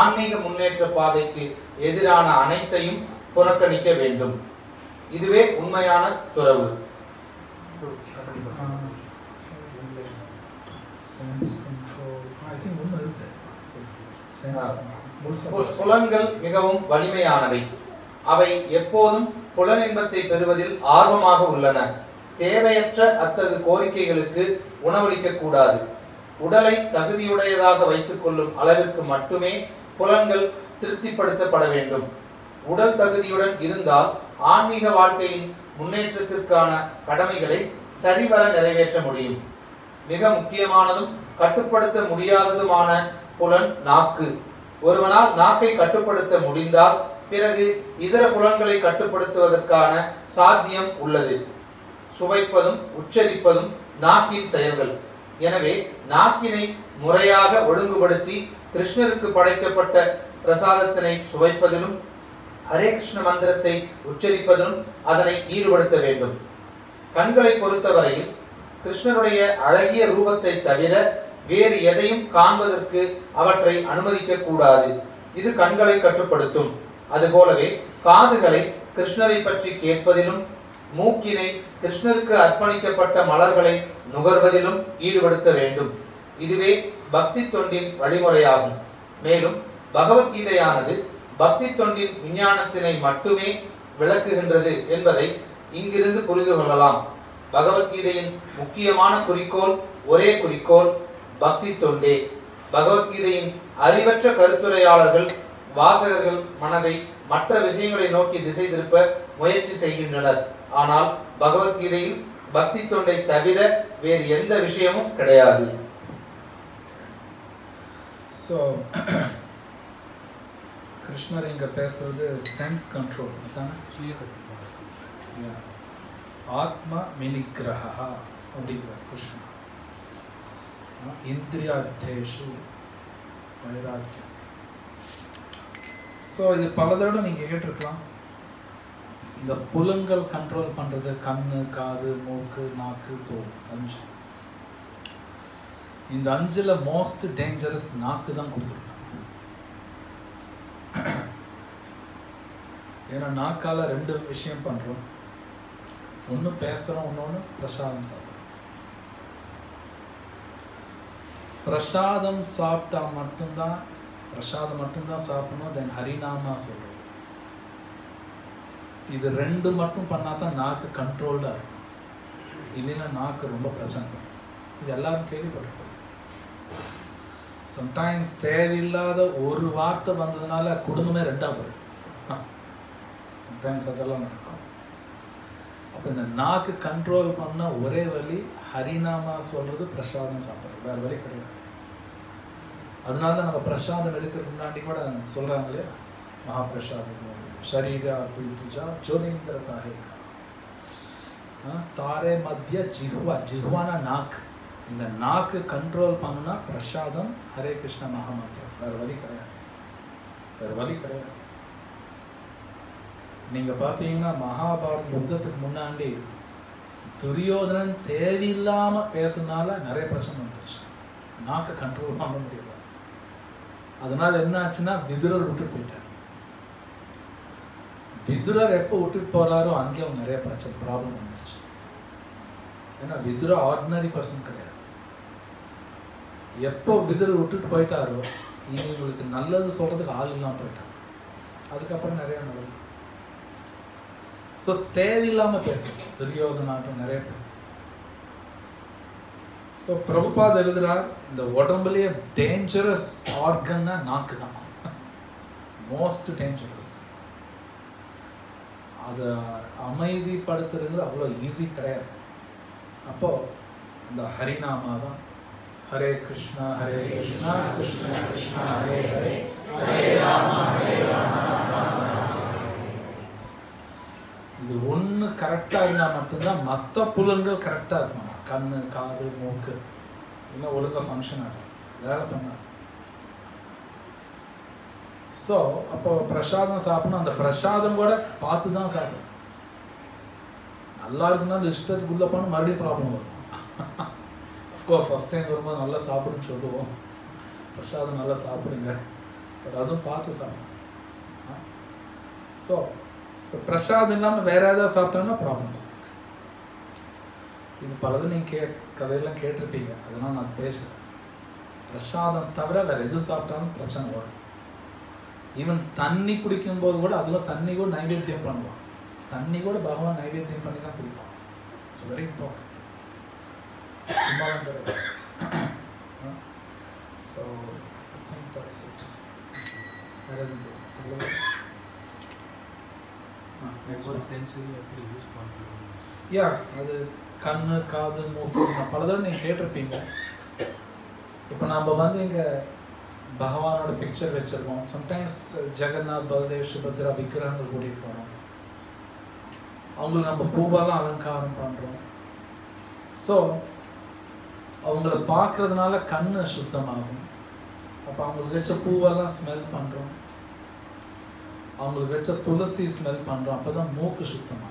ஆன்மீக முன்னேற்ற பாதைக்கு எதிரான அனைத்தையும் புறக்கணிக்க வேண்டும். இதுவே உண்மையான துறவு. புலன்கள் மிகவும் வலிமையானவை, அவை எப்போதும் புலன் இன்பத்தை பெறுவதில் ஆர்வமாக உள்ளன. தேவையற்ற அத்தகைய கோரிக்கைகளுக்கு உணவளிக்க கூடாது. உடலை தகுதியுடையதாக வைத்துக் கொள்ளும் அளவிற்கு மட்டுமே புலன்கள் திருப்திப்படுத்தப்பட வேண்டும். உடல் தகுதியுடன் இருந்தால் ஆன்மீக வாழ்க்கையின் முன்னேற்றத்திற்கான கடமைகளை சரிவர நிறைவேற்ற முடியும். மிக முக்கியமானதும் கட்டுப்படுத்த முடியாததுமான புலன் நாக்கு. ஒருவனால் நாக்கை கட்டுப்படுத்த முடிந்தால் பிறகு இதர புலன்களை கட்டுப்படுத்துவதற்கான சாத்தியம் உள்ளது. சுவைப்பதும் உச்சரிப்பதும் நாக்கின் செயல்கள். எனவே நாக்கினை முறையாக ஒழுங்குபடுத்தி கிருஷ்ணருக்கு படைக்கப்பட்ட பிரசாதத்தினை சுவைப்பதிலும் ஹரே கிருஷ்ண மந்திரத்தை உச்சரிப்பதிலும் அதனை ஈடுபடுத்த வேண்டும். கண்களை பொறுத்தவரையில் கிருஷ்ணனுடைய அழகிய ரூபத்தை தவிர வேறு எதையும் காண்பதற்கு அவற்றை அனுமதிக்க கூடாது. இது கண்களை கட்டுப்படுத்தும். அதுபோலவே காதுகளை கிருஷ்ணரை பற்றி கேட்பதிலும் மூக்கினை கிருஷ்ணருக்கு அர்ப்பணிக்கப்பட்ட மலர்களை நுகர்வதிலும் ஈடுபடுத்த வேண்டும். இதுவே பக்தி தொண்டின் வழிமுறையாகும். மேலும் பகவத்கீதையானது பக்தி தொண்டின் விஞ்ஞானத்தினை மட்டுமே விளக்குகின்றது என்பதை இங்கிருந்து புரிந்து கொள்ளலாம். பகவத்கீதையின் முக்கியமான குறிக்கோள் ஒரே குறிக்கோள், பக்தி தொண்டே. பகவத்கீதையின் அறிவற்ற கருத்துரையாளர்கள் வாசகர்கள் மனதை மற்ற விஷயங்களை நோக்கி திசை திருப்ப முயற்சி செய்கின்றனர். ஆனால் பகவத்கீதையில் பக்தி தொண்டை தவிர வேறு எந்த விஷயமும் கிடையாது. So, Krishna Ringa Pesad is sense control. Yeah. Atma Vinigraha, Adhiva Krishna. Indriyartheshu, Vairagya. So, this is the இந்த புலங்கள் கண்ட்ரோல் பண்ணுறது கண்ணு காது மூக்கு நாக்கு தோல் அஞ்சு. இந்த அஞ்சில் மோஸ்ட் டேஞ்சரஸ் நாக்கு தான் கொடுத்துருக்காங்க. ஏன்னா நாக்கால் ரெண்டு விஷயம் பண்ணுறோம், ஒன்று பேசுகிறோம், இன்னொன்று பிரசாதம் சாப்பிட்றோம். பிரசாதம் சாப்பிட்டா மட்டும்தான், பிரசாதம் மட்டும்தான் சாப்பிடணும். தென் ஹரிநாமா சொல்கிறோம். இது ரெண்டு மட்டும் பண்ணால் தான் நாக்கு கண்ட்ரோல்டாக இருக்கும். இல்லைன்னா நாக்கு ரொம்ப பிரச்சனை பண்ணும். இது எல்லாரும் கேள்விப்பட்டிருக்கோம். சம்டைம்ஸ் தேவையில்லாத ஒரு வார்த்தை வந்ததுனால குடும்பமே ரெண்டாக போயிடும். சம்டைம்ஸ் அதெல்லாம் நடக்கும். அப்போ இந்த நாக்கு கண்ட்ரோல் பண்ணால் ஒரே வழி ஹரிநாமா சொல்கிறது, பிரசாதம் சாப்பிட்றது, வேறு வழி கிடையாது. அதனால தான் நம்ம பிரசாதம் எடுக்கிறதுக்கு முன்னாடி கூட சொல்கிறாங்க இல்லையா, மகாபிரசாதம் शरीरा पृथ्जा ज्योतिंद्रता है तारे मध्य जिह्वा जिह्वाना नाक इंद नाक कंट्रोल पन्ना प्रसादम हरे कृष्ण महामंत्र वरवली करेगा நீங்க பாத்தீங்கன்னா மகாபாரத யுத்தத்துக்கு முன்னாடி துரியோதனன் தேவையில்லாம பேசினால நிறைய பிரச்சனை வந்துச்சு. நாக்க கண்ட்ரோல் பண்ண முடியல. அதனால என்ன ஆச்சுன்னா விதுரர் விட்டு போயிட்டார். விதுரர் எப்போ விட்டுட்டு போகிறாரோ அங்கே அவங்க நிறைய பிரச்சனை ப்ராப்ளம் வந்துடுச்சு. ஏன்னா விதுரா ஆர்டினரி பர்சன் கிடையாது. எப்போ விதுரர் விட்டுட்டு போயிட்டாரோ இனி இவங்களுக்கு நல்லது சொல்கிறதுக்கு ஆள் இல்லாமல் போயிட்டாங்க. அதுக்கப்புறம் நிறையா நல்லது. ஸோ தேவையில்லாமல் பேசுறது துரியோதனாட்டம் நிறைய பேர். ஸோ பிரபுபாத் எழுதுறார், இந்த உடம்புலேயே டேஞ்சரஸ் ஆர்கன்னா நாக்கு தான் மோஸ்ட் டேஞ்சரஸ். அதை அமைதிப்படுத்துறது அவ்வளோ ஈஸி கிடையாது. அப்போது இந்த ஹரிநாமா தான், ஹரே கிருஷ்ணா ஹரே கிருஷ்ணா கிருஷ்ணா கிருஷ்ணா ஹரே ஹரே ஹரே ராமா ஹரே ராமா. இது ஒன்று கரெக்டாக இருந்தால் மட்டும்தான் மற்ற புலன்கள் கரெக்டாக இருக்கும். கண்ணு காது மூக்கு இன்னும் ஒழுங்காக ஃபங்க்ஷன் ஆகும், வேலை பண்ணாது. ஸோ அப்போ பிரசாதம் சாப்பிடணும். அந்த பிரசாதம் கூட பார்த்து தான் சாப்பிடணும். நல்லா இருக்குன்னா இஷ்டத்துக்கு உள்ளே போனால் மறுபடியும் ப்ராப்ளம் வரும். அஃப்கோர்ஸ் ஃபஸ்ட் டைம் வரும்போது நல்லா சாப்பிடுன்னு சொல்லுவோம், பிரசாதம் நல்லா சாப்பிடுங்க, பட் அதுவும் பார்த்து சாப்பிடணும். ஸோ இப்போ பிரசாதம் இல்லாமல் வேறு ஏதாவது சாப்பிட்டோம்னா ப்ராப்ளம்ஸ். இது பலது நீங்கள் கதையெல்லாம் கேட்டிருப்பீங்க. அதனால் நான் பேசுகிறேன். பிரசாதம் தவிர வேறு எது சாப்பிட்டாலும் பிரச்சனை வரும். ஈவன் தண்ணி குடிக்கும்போது கூட அதில் தண்ணி கூட நைவேத்தியம் பண்ணுவான். தண்ணி கூட பகவான் நைவேத்தியம் பண்ணி தான் குடிப்பான். It's very important. So I think that's it. Yeah அது கண்ணு காது மூக்கு நான் பல தடவை நீங்கள் கேட்டிருப்பீங்க. இப்போ நாம் வந்து இங்கே பகவானோட பிக்சர் வச்சுருக்கோம். சம்டைம்ஸ் ஜெகநாத் பல்தேவ் சுபத்ரா விக்கிரகங்கள் கூட்டிகிட்டு போகிறோம். அவங்களுக்கு நம்ம பூவெல்லாம் அலங்காரம் பண்ணுறோம். ஸோ அவங்கள பார்க்குறதுனால கண் சுத்தமாகும். அப்போ அவங்களுக்கு வச்ச பூவெல்லாம் ஸ்மெல் பண்ணுறோம், அவங்களுக்கு வச்ச துளசி ஸ்மெல் பண்ணுறோம். அப்போ தான் மூக்கு சுத்தமாகும்.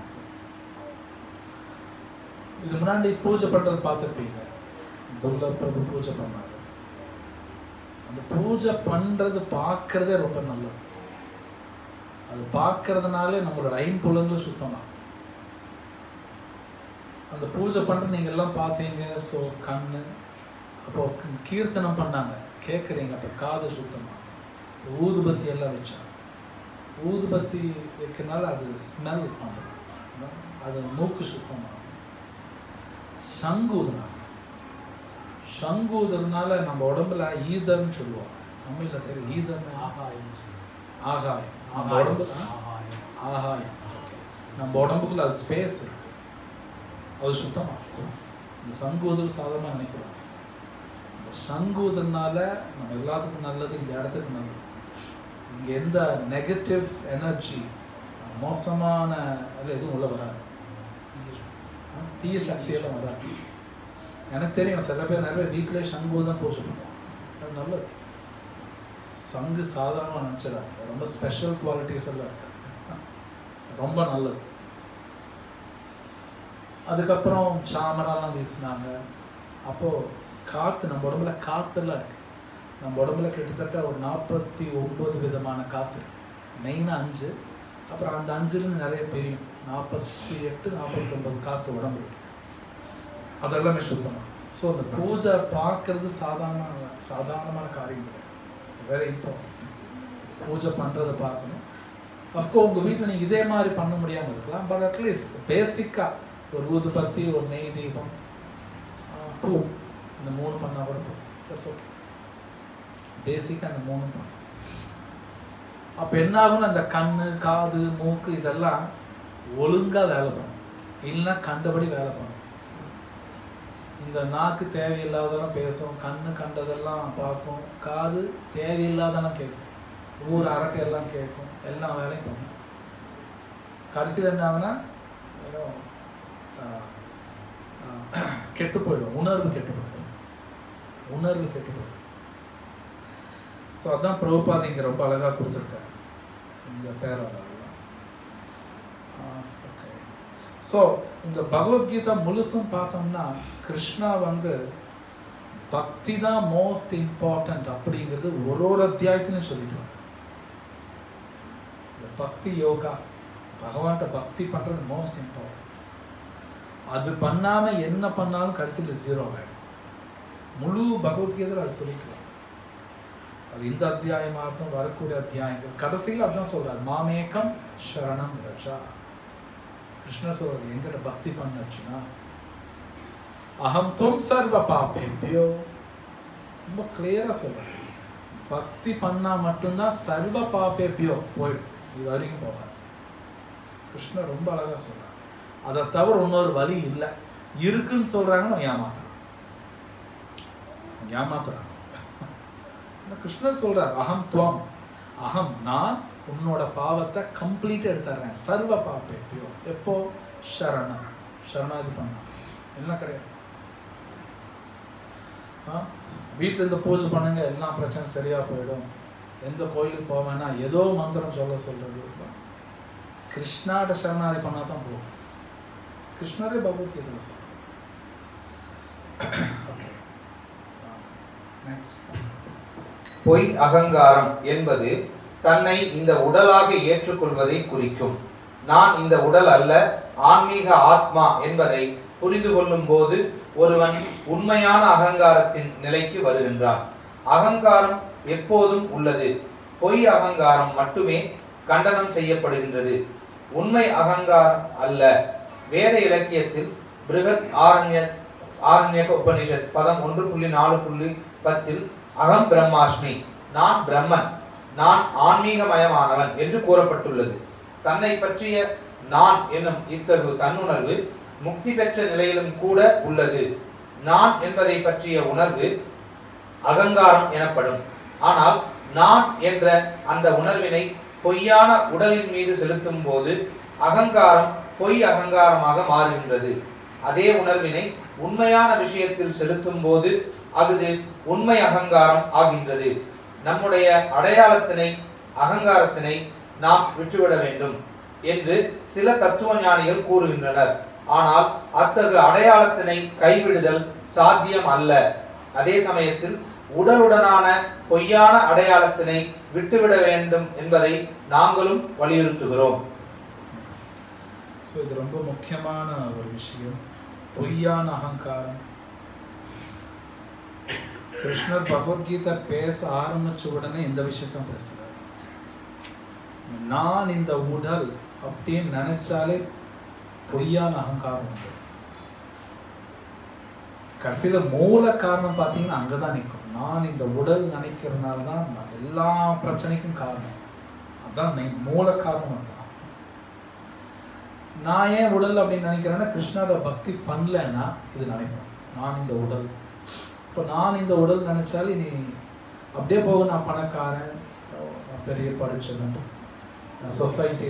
இது முன்னாடி பூஜை பண்ணுறது பார்த்துருப்பீங்க. துர்கா பிரபு பூஜை பண்ணாங்க. அந்த பூஜை பண்ணுறது பார்க்குறதே ரொம்ப நல்லது. அது பார்க்கறதுனாலே நம்மளோட ஐம்புலங்களும் சுத்தமாக அந்த பூஜை பண்ணுறது நீங்கள் எல்லாம் பார்த்தீங்க. ஸோ கண் அப்போது கீர்த்தனம் பண்ணாங்க கேட்குறீங்க. அப்போ காது சுத்தமாக ஊதுபத்தி எல்லாம் வச்சாங்க. ஊதுபத்தி வைக்கிறனால அது ஸ்மெல் பண்ணுறது, அது மூக்கு சுத்தமாக. சங்கூதுனாங்க. சங்கூதுறதுனால நம்ம உடம்புல ஈதம்னு சொல்லுவாங்க. தமிழில் தெரியும் ஈதம் ஆகாயம். ஆகாயம் நம்ம உடம்பு ஆகாயம். ஓகே, நம்ம உடம்புக்குள்ள அது ஸ்பேஸ் இருக்கு, அது சுத்தமாக. இந்த சங்கூதல் சாதமாக நினைக்கிறாங்க. இந்த தங்குவதனால நம்ம எல்லாத்துக்கும் நல்லது, இந்த இடத்துக்கு நல்லது. இங்கே எந்த நெகட்டிவ் எனர்ஜி மோசமான எதுவும் உள்ள வராது, தீய சக்தியெல்லாம் வராது. எனக்கு தெரியும் சில பேர் நிறைய வீட்டிலே சங்கு தான் போச்சுருக்கோம், அது நல்லது. சங்கு சாதாரணமாக நினச்சிடாங்க, ரொம்ப ஸ்பெஷல் குவாலிட்டிஸ் எல்லாம் இருக்காது, ரொம்ப நல்லது. அதுக்கப்புறம் சாமரெல்லாம் வீசினாங்க. அப்போது காற்று நம்ம உடம்புல காற்றெல்லாம் இருக்குது. நம்ம உடம்புல கிட்டத்தட்ட ஒரு 49 விதமான காற்று இருக்குது, மெயினாக 5. அப்புறம் அந்த 5லேருந்து நிறைய பிரியும், 48, 49 காற்று உடம்பு இருக்குது. அதெல்லாமே சுத்தமாக. ஸோ அந்த பூஜை பார்க்குறது சாதாரணமான காரியம் கிடையாது, வெரி இம்பார்ட்டன்ட். பூஜை பண்ணுறதை பார்க்கணும். அஃப்கோர்ஸ் உங்கள் வீட்டில் நீங்கள் இதே மாதிரி பண்ண முடியாமல் இருக்கலாம், பட் அட்லீஸ்ட் பேசிக்காக ஒரு ஊதுபத்தி, ஒரு நெய் தீபம், பூ, இந்த 3 பண்ணால் கூட போகும். பேசிக்காக இந்த 3 பண்ணும். அப்போ என்ன ஆகும்னு அந்த கண், காது, மூக்கு இதெல்லாம் ஒழுங்காக வேலை பண்ணும், இல்லைன்னா கண்டபடி வேலை பண்ணும். இந்த நாக்கு தேவையில்லாததெல்லாம் பேசும், கண் கண்டதெல்லாம் பார்க்கும், காது தேவையில்லாதெல்லாம் கேட்கும், ஊர் அரட்டையெல்லாம் கேட்கும், எல்லா வேலையும் பண்ணும். கடைசியில் என்ன ஆகுனா கெட்டு போயிடும், உணர்வு கெட்டு போயிடும். ஸோ அதான் பிரபுபாத இங்கே ரொம்ப அழகாக கொடுத்துருக்காரு இந்த பேரால். ஓகே, ஸோ இந்த பகவத்கீதா முழுசும் பார்த்தோம்னா கிருஷ்ணா பக்தி தான் மோஸ்ட் இம்பார்ட்டன்ட் அப்படிங்கிறது ஒரு அத்தியாயத்துலையும் சொல்லிட்டு இந்த பக்தி யோகா, பகவான்கிட்ட பக்தி பண்ணுறது மோஸ்ட் இம்பார்ட்டன்ட். அது பண்ணாமல் என்ன பண்ணாலும் கடைசியில் 0 ஆகிடும். முழு பகவத்கீதையில் அது சொல்லிக்கலாம். அது இந்த அத்தியாயமாகட்டும், வரக்கூடிய அத்தியாயங்கள் கடைசியில் அதுதான் சொல்கிறார், மாமேக்கம் சரணம் ரஜா. கிருஷ்ணர் சொல்கிறது எங்கிட்ட பக்தி பண்ணுச்சுன்னா அகம் தும் சர்வ பாபேபியோ, ரொம்ப கிளியராக சொல்கிறார். பக்தி பண்ணால் மட்டும்தான் சர்வ பாபேபியோ போயிடும், இது வரைக்கும் போகாது. கிருஷ்ணர் ரொம்ப அழகாக சொல்கிறார். அதை தவிர இன்னொரு வழி இல்லை. இருக்குன்னு சொல்கிறாங்கன்னு ஏமாத்துறாங்க. கிருஷ்ணர் சொல்கிறார், அகம் துவம், அகம் நான் உன்னோட பாவத்தை கம்ப்ளீட்டாக எடுத்துறேன், சர்வ பாப்பே எப்போ எப்போ சரணம் சரணாதி பண்ண என்ன கிடையாது. வீட்டில் இந்த பூஜை பண்ணுங்க, எல்லா பிரச்சனையும் சரியாக போயிடும். எந்த கோயிலுக்கு போவேன்னா ஏதோ மந்திரம் சொல்கிறது. கிருஷ்ணாட்ட சரணாதி பண்ணால் தான் போகும். கிருஷ்ணரே பகவத்கீதையில் சொல்றார். பொய் அகங்காரம் என்பது தன்னை இந்த உடலாக ஏற்றுக்கொள்வதை குறிக்கும். நான் இந்த உடல் அல்ல, ஆன்மீக ஆத்மா என்பதை புரிந்து கொள்ளும் போது ஒருவன் உண்மையான அகங்காரத்தின் நிலைக்கு வருகின்றான். அகங்காரம் எப்போதும் உள்ளது, பொய் அகங்காரம் மட்டுமே கண்டனம் செய்யப்படுகின்றது, உண்மை அகங்காரம் அல்ல. வேத இலக்கியத்தில் பிருகத் ஆரண்யக உபநிஷத் பதம் 1.4.10 அகம் பிரம்மாஸ்மி, நான் பிரம்மன், நான் ஆன்மீகமயமானவன் என்று கூறப்பட்டுள்ளது. தன்னை பற்றிய நான் என்னும் இத்தகு தன்னுணர்வு முக்தி பெற்ற நிலையிலும் கூட உள்ளது. நான் என்பதை பற்றிய உணர்வு அகங்காரம் எனப்படும். ஆனால் நான் என்ற அந்த உணர்வினை பொய்யான உடலின் மீது செலுத்தும் போது அகங்காரம் பொய் அகங்காரமாக மாறுகின்றது. அதே உணர்வினை உண்மையான விஷயத்தில் செலுத்தும் போது அது உண்மை அகங்காரம் ஆகின்றது. நம்முடைய அடையாளத்தினை, அகங்காரத்தினை நாம் விட்டுவிட வேண்டும் என்று சில தத்துவ ஞானிகள் கூறுகின்றனர். ஆனால் அத்தகு அடையாளத்தினை கைவிடுதல் சாத்தியம் அல்ல. அதே சமயத்தில் உடலுடனான பொய்யான அடையாளத்தினை விட்டுவிட வேண்டும் என்பதை நாங்களும் வலியுறுத்துகிறோம். ஸோ இது ரொம்ப முக்கியமான ஒரு விஷயம், பொய்யான அகங்காரம். கிருஷ்ணர் பகவத்கீதை பேச ஆரம்பிச்ச உடனே இந்த விஷயத்தான் பேசுகிறார். நான் இந்த உடல் அப்படின்னு நினைச்சாலே பொய்யான அகங்காரம் உண்டு. கடைசியில் மூல காரணம் பார்த்தீங்கன்னா அங்கே தான் நிற்கும். நான் இந்த உடல் நினைக்கிறதுனால தான் எல்லா பிரச்சனைக்கும் காரணம், அதுதான் மூல காரணம். நான் ஏன் உடல் அப்படின்னு நினைக்கிறேன்னா கிருஷ்ணாவோட பக்தி பண்ணலைன்னா இது நினைப்போம், நான் இந்த உடல், नान उड़ल नैचाल अब ना पणकार पड़चन सोसैटी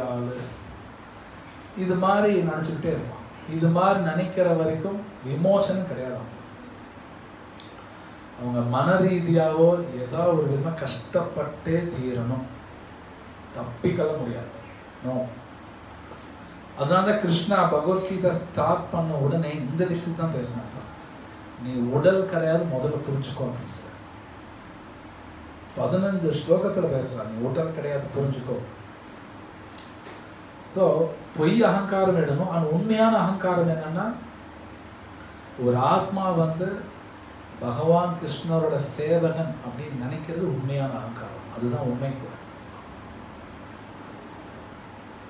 आदमारी नैचिकटे इतमारी विमोचन मन रीतो यदा और विधम कष्टपे तीरण तपिक मुझा नो कृष्णा भगवद्गीता स्टार्ट पड़ उड़े विषयता फर्स्ट नहीं उड़ल कड़ियाको पद श्लोक नहीं उड़ल कड़ियाको सो पोई अहंकार उन्मान अहंकार और आत्मा वो भगवान कृष्णरोड सेवकन अब नमान अहंकार अदा उन्मे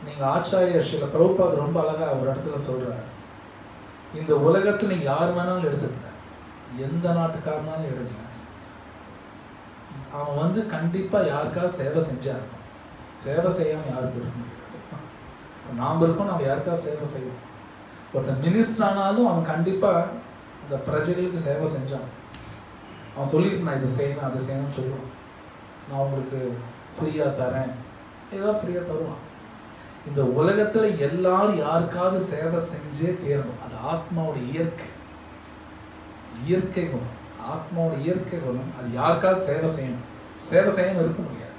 नहीं आचार्य श्रील प्रभुपाद रोम अलग और इतना उलगत नहीं यार वाले एंटकारे कंपा यार सेव से सेव से नाम नाम यार सेव मिनिस्टर आना कंपा प्रजुक्त सेव से ना इतना ना उम्मीद फ्रीय तरह ये फ्रीय तरह இந்த உலகத்துல எல்லாரும் யார்காவது சேவை செஞ்சே தீரணும் அது ஆத்மாவோட இயற்கை குணம் ஆத்மாவோட இயற்கை குணம் அது யார்காவது சேவை செய்யணும் இருக்க முடியாது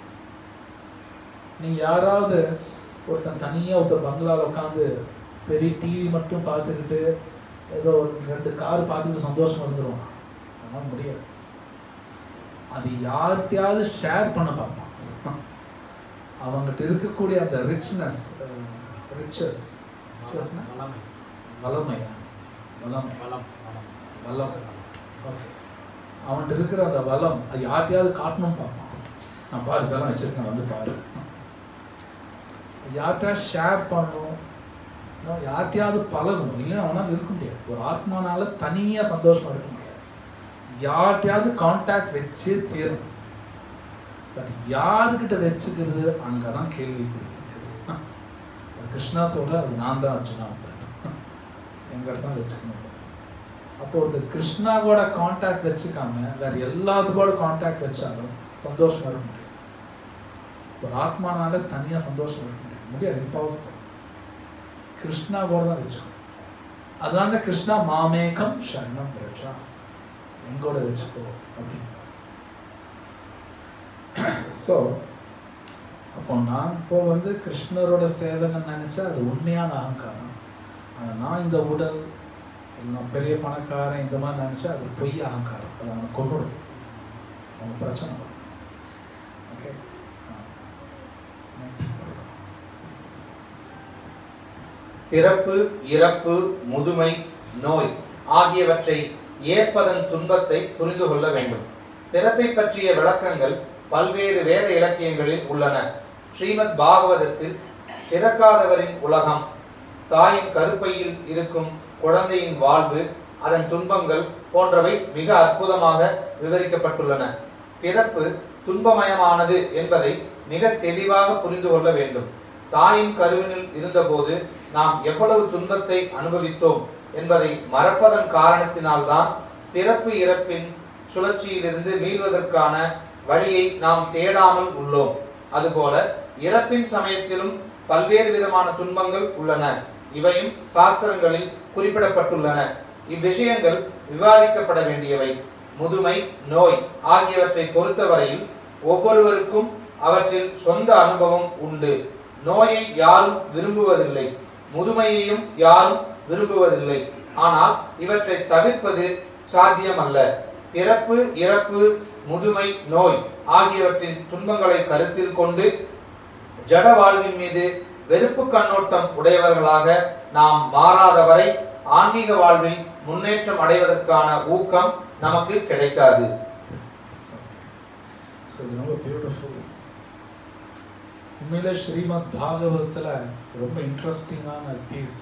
நீங்க யாராவது ஒருத்தன் தனியா ஒரு பங்களால உட்கார்ந்து பெரிய டிவி மட்டும் பார்த்துக்கிட்டு ஏதோ ரெண்டு கார் பார்த்துட்டு சந்தோஷமா இருந்துறோம் ஆனா முடியாது அது யார்கிட்டயாவது ஷேர் பண்ண பாப்போம் आत्मानाल तनिया संतोषमा यार यार्ट वो अगर केल्विक कृष्णा सोल नान अर्जुना अब कृष्णावो कांटेक्ट वचिकाम वे एलोड़ कांटेक्ट वो सन्ोषमा और आत्मान तनिया सन्ोषमा इम्पासिबल कृष्णावो वो कृष्णा मामेकम शरणम प्रजा एंगोड़ वो अब सो அப்போ நான் இப்போ வந்து கிருஷ்ணரோட சேவனை நினைச்சா அது உண்மையான அகங்காரம் ஆனா நான் இந்த உடல் நான் பெரிய பணக்காரன் இந்த மாதிரி நினைச்சா அது பொய் அகங்காரம் அது நம்ம கொள்ளும் நம்ம பிரச்சனை ஓகே நெக்ஸ்ட் பிறப்பு இறப்பு முதுமை நோய் ஆகியவற்றை ஏற்பதன் துன்பத்தை புரிந்து கொள்ள வேண்டும் பிறப்பை பற்றிய விளக்கங்கள் பல்வேறு வேத இலக்கியங்களில் உள்ளன. ஸ்ரீமத் பாகவதத்தில் பிறக்காதவரின் உலகம், தாயின் கருப்பையில் இருக்கும் குழந்தையின் வாழ்வு, அதன் துன்பங்கள் போன்றவை மிக அற்புதமாக விவரிக்கப்பட்டுள்ளன. பிறப்பு துன்பமயமானது என்பதை மிக தெளிவாக புரிந்து கொள்ள வேண்டும். தாயின் கருவினில் இருந்தபோது நாம் எவ்வளவு துன்பத்தை அனுபவித்தோம் என்பதை மறப்பதன் காரணத்தினால்தான் பிறப்பு இறப்பின் சுழற்சியிலிருந்து மீள்வதற்கான வழியை நாம் தேடாமல் உள்ளோம். அதுபோல இறப்பின் சமயத்திலும் பல்வேறு விதமான துன்பங்கள் உள்ளன. இவையும் சாஸ்திரங்களில் குறிப்பிடப்பட்டுள்ளன. இவ்விஷயங்கள் விவாதிக்கப்பட வேண்டியவை. முதுமை நோய் ஆகியவற்றை பொறுத்தவரையில் ஒவ்வொருவருக்கும் அவற்றில் சொந்த அனுபவம் உண்டு. நோயை யாரும் விரும்புவதில்லை, முதுமையையும் யாரும் விரும்புவதில்லை. ஆனால் இவற்றை தவிர்ப்பது சாத்தியமல்ல. பிறப்பு இறப்பு முதுமை நோய் ஆகியவற்றின் துன்பங்களை கருத்தில் கொண்டு ஜட வாழ்வின் மீது வெறுப்பு கண்ணோட்டம் உடையவர்களாக நாம் மாறாதவரை ஆன்மீக வாழ்வில் முன்னேற்றம் அடைவதற்கான ஊக்கம் நமக்கு கிடைக்காது. உண்மையில ஸ்ரீமத் பாகவதத்துல ரொம்ப இன்ட்ரெஸ்டிங்கான பீஸ்.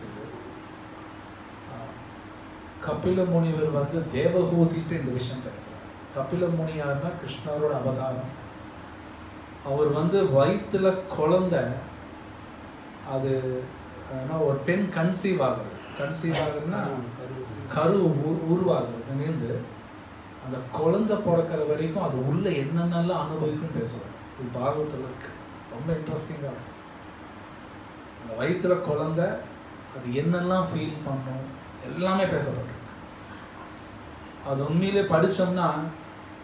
கபில முனிவர் வந்து தேவஹூதிட்ட இந்த விஷயம் பேசுறாரு. कपिल मुनियारना कृष्णरो अवतारम और वो वयिल कुछ कंसीव आगे कंसीव आगे கரு உருவாகுதுன்னு அந்த குழந்தை பிறக்கிற வரைக்கும் அது உள்ளே என்னென்னலாம் அனுபவிக்கும் பேசுவோம். இது பாகவத்தில் இருக்கு, ரொம்ப இன்ட்ரெஸ்டிங்காக இருக்கும். அந்த வயிற்றுல குழந்தை அது என்னெல்லாம் ஃபீல் பண்ணும் எல்லாமே பேசப்பட்டிருக்கு. அது உண்மையிலே படித்தோம்னா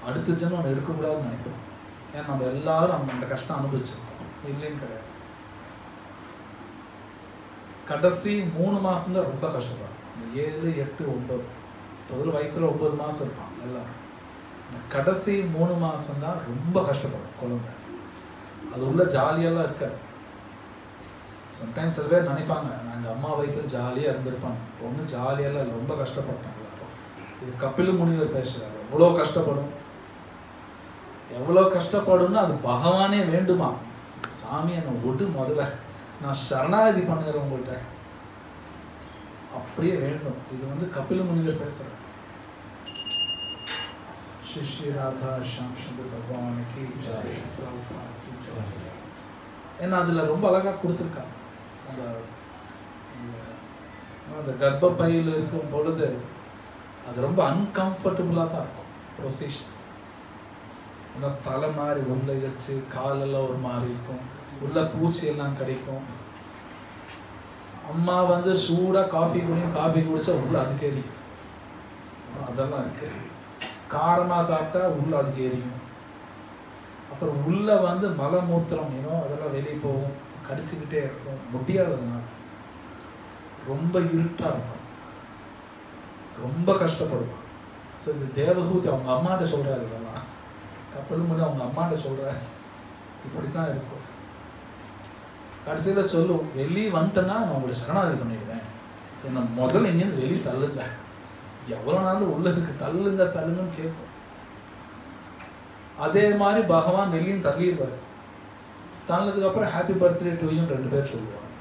அடுத்த ஜென்மம் நம்ம எடுக்கக்கூடாதுன்னு நினைப்போம். ஏன்னா நம்ம எல்லாரும் நம்ம அந்த கஷ்டம் அனுபவிச்சிருக்கோம், இல்லைன்னு கிடையாது. கடைசி 3 மாதம் தான் ரொம்ப கஷ்டப்படும். இந்த 7, 8, 9 பொதுவில் வயிற்றுல 9 மாதம் இருப்பாங்க எல்லாரும். இந்த கடைசி 3 மாதம் தான் ரொம்ப கஷ்டப்படும் குழந்தை. அது உள்ள ஜாலியெல்லாம் இருக்காது. சம்டைம்ஸ் சில பேர் நினைப்பாங்க நாங்கள் அம்மா வயிற்றுல ஜாலியாக இருந்திருப்பாங்க, ஒன்றும் ஜாலியெல்லாம் இல்லை, ரொம்ப கஷ்டப்பட்டாங்க. இது கபில முனிவர் பேசுகிறார், எவ்வளோ கஷ்டப்படும் எவ்வளோ கஷ்டப்படும்னா அது பகவானே வேண்டுமா, சாமி என்னை விட்டு முதல்ல நான் சரணாகதி பண்ணுறேன் உங்கள்கிட்ட அப்படியே வேண்டும். இது வந்து கபில முனிவர் பேசுகிறார். ஸ்ரீ ராதா ஷாம் சுந்தர் பகவானுக்கு ஏன்னா அதில் ரொம்ப அழகாக கொடுத்துருக்காங்க. அந்த கர்ப்பப்பையில் இருக்கும் பொழுது அது ரொம்ப அன்கம்ஃபர்டபுளாக தான் இருக்கும் ப்ரொசீஷன். ஏன்னா தலை மாதிரி உள்ளே வச்சு காலெல்லாம் ஒரு மாதிரி இருக்கும், உள்ள பூச்சியெல்லாம் கிடைக்கும். அம்மா வந்து சூடாக காஃபி குடியும், காஃபி குடித்தா உள்ள அதுக்கு எரியும், அதெல்லாம் இருக்கு. காரமாக சாப்பிட்டா உள்ள அதுக்கு எரியும். அப்புறம் உள்ளே வந்து மலமூத்திரம் ஏனோ அதெல்லாம் வெளியே போகும், கடிச்சுக்கிட்டே இருக்கும், முடியாததுனால ரொம்ப இருட்டாக இருக்கும், ரொம்ப கஷ்டப்படுவான். ஸோ இந்த தேவகூதி அவங்க அம்மாட்ட சொல்கிறாரு, இதெல்லாம் கப்பலும் முன்னாடி அவங்க அம்மாட்ட சொல்கிறாரு, இப்படி தான் இருக்கும். கடைசியில் சொல்லும், வெளியே வந்துட்டேன்னா நான் உங்களுக்கு சரணாகதி பண்ணிடுவேன், என்னை முதல்ல இங்கேருந்து வெளியே தள்ளுங்க, எவ்வளோ நாளும் உள்ள இருக்கு தள்ளுங்க தள்ளுங்கன்னு கேட்போம். அதே மாதிரி பகவான் வெளியும் தள்ளிடுவார். தள்ளதுக்கப்புறம் ஹாப்பி பர்த்டே டு யூ 2 பேர் சொல்லுவாங்க.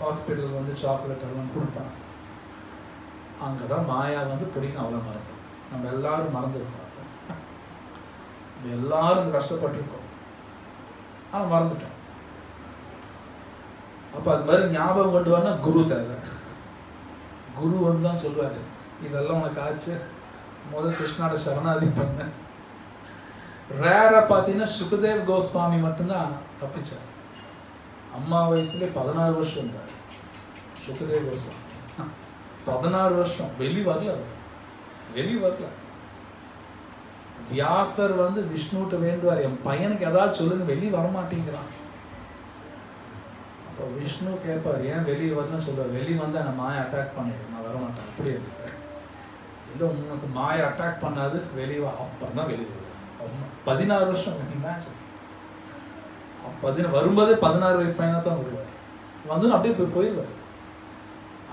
ஹாஸ்பிட்டல் வந்து சாக்லேட் எல்லாம் கொடுப்பாங்க. அங்கே தான் மாயா வந்து பிடிக்கும், அவ்வளோ மறந்தோம். நம்ம எல்லாரும் மறந்துருக்கோம், நம்ம எல்லாரும் கஷ்டப்பட்டுருக்கோம், ஆனால் மறந்துட்டோம். அப்போ அது மாதிரி ஞாபகம் கொண்டு வரனா குரு தேவை. குரு வந்து தான் சொல்லுவார், இதெல்லாம் உனக்கு ஆச்சு, முதல் கிருஷ்ணாட சரணாதி பண்ண. ரேராக பார்த்தீங்கன்னா சுகதேவ் கோஸ்வாமி மட்டும்தான் தப்பிச்சார். அம்மா வயசுலேயே 16 வருஷம் இருந்தார் சுகதேவ் கோஸ்வாமி. 16 வருஷம் வெளி வரல, வெளி வரல. வியாசர் வந்து விஷ்ணுட்ட வேண்டுவார், என் பையனுக்கு ஏதாவது சொல்லுங்க, வெளியே வரமாட்டேங்கிறான். அப்போ விஷ்ணு கேட்பார், ஏன் வெளியே வரலன்னு சொல்லுவார். வெளியே வந்து என்னை மாயை அட்டாக் பண்ணிடு, நான் வரமாட்டேன் அப்படி இருக்கிறேன். இல்லை உனக்கு மாயை அட்டாக் பண்ணாது, வெளியே வா, அப்புறம் தான் வெளியே வருவேன். 16 வருஷம் வரும்போதே 16 வயசு பையனாக தான் வருவார். வந்து அப்படியே போய் போயிடுவார்.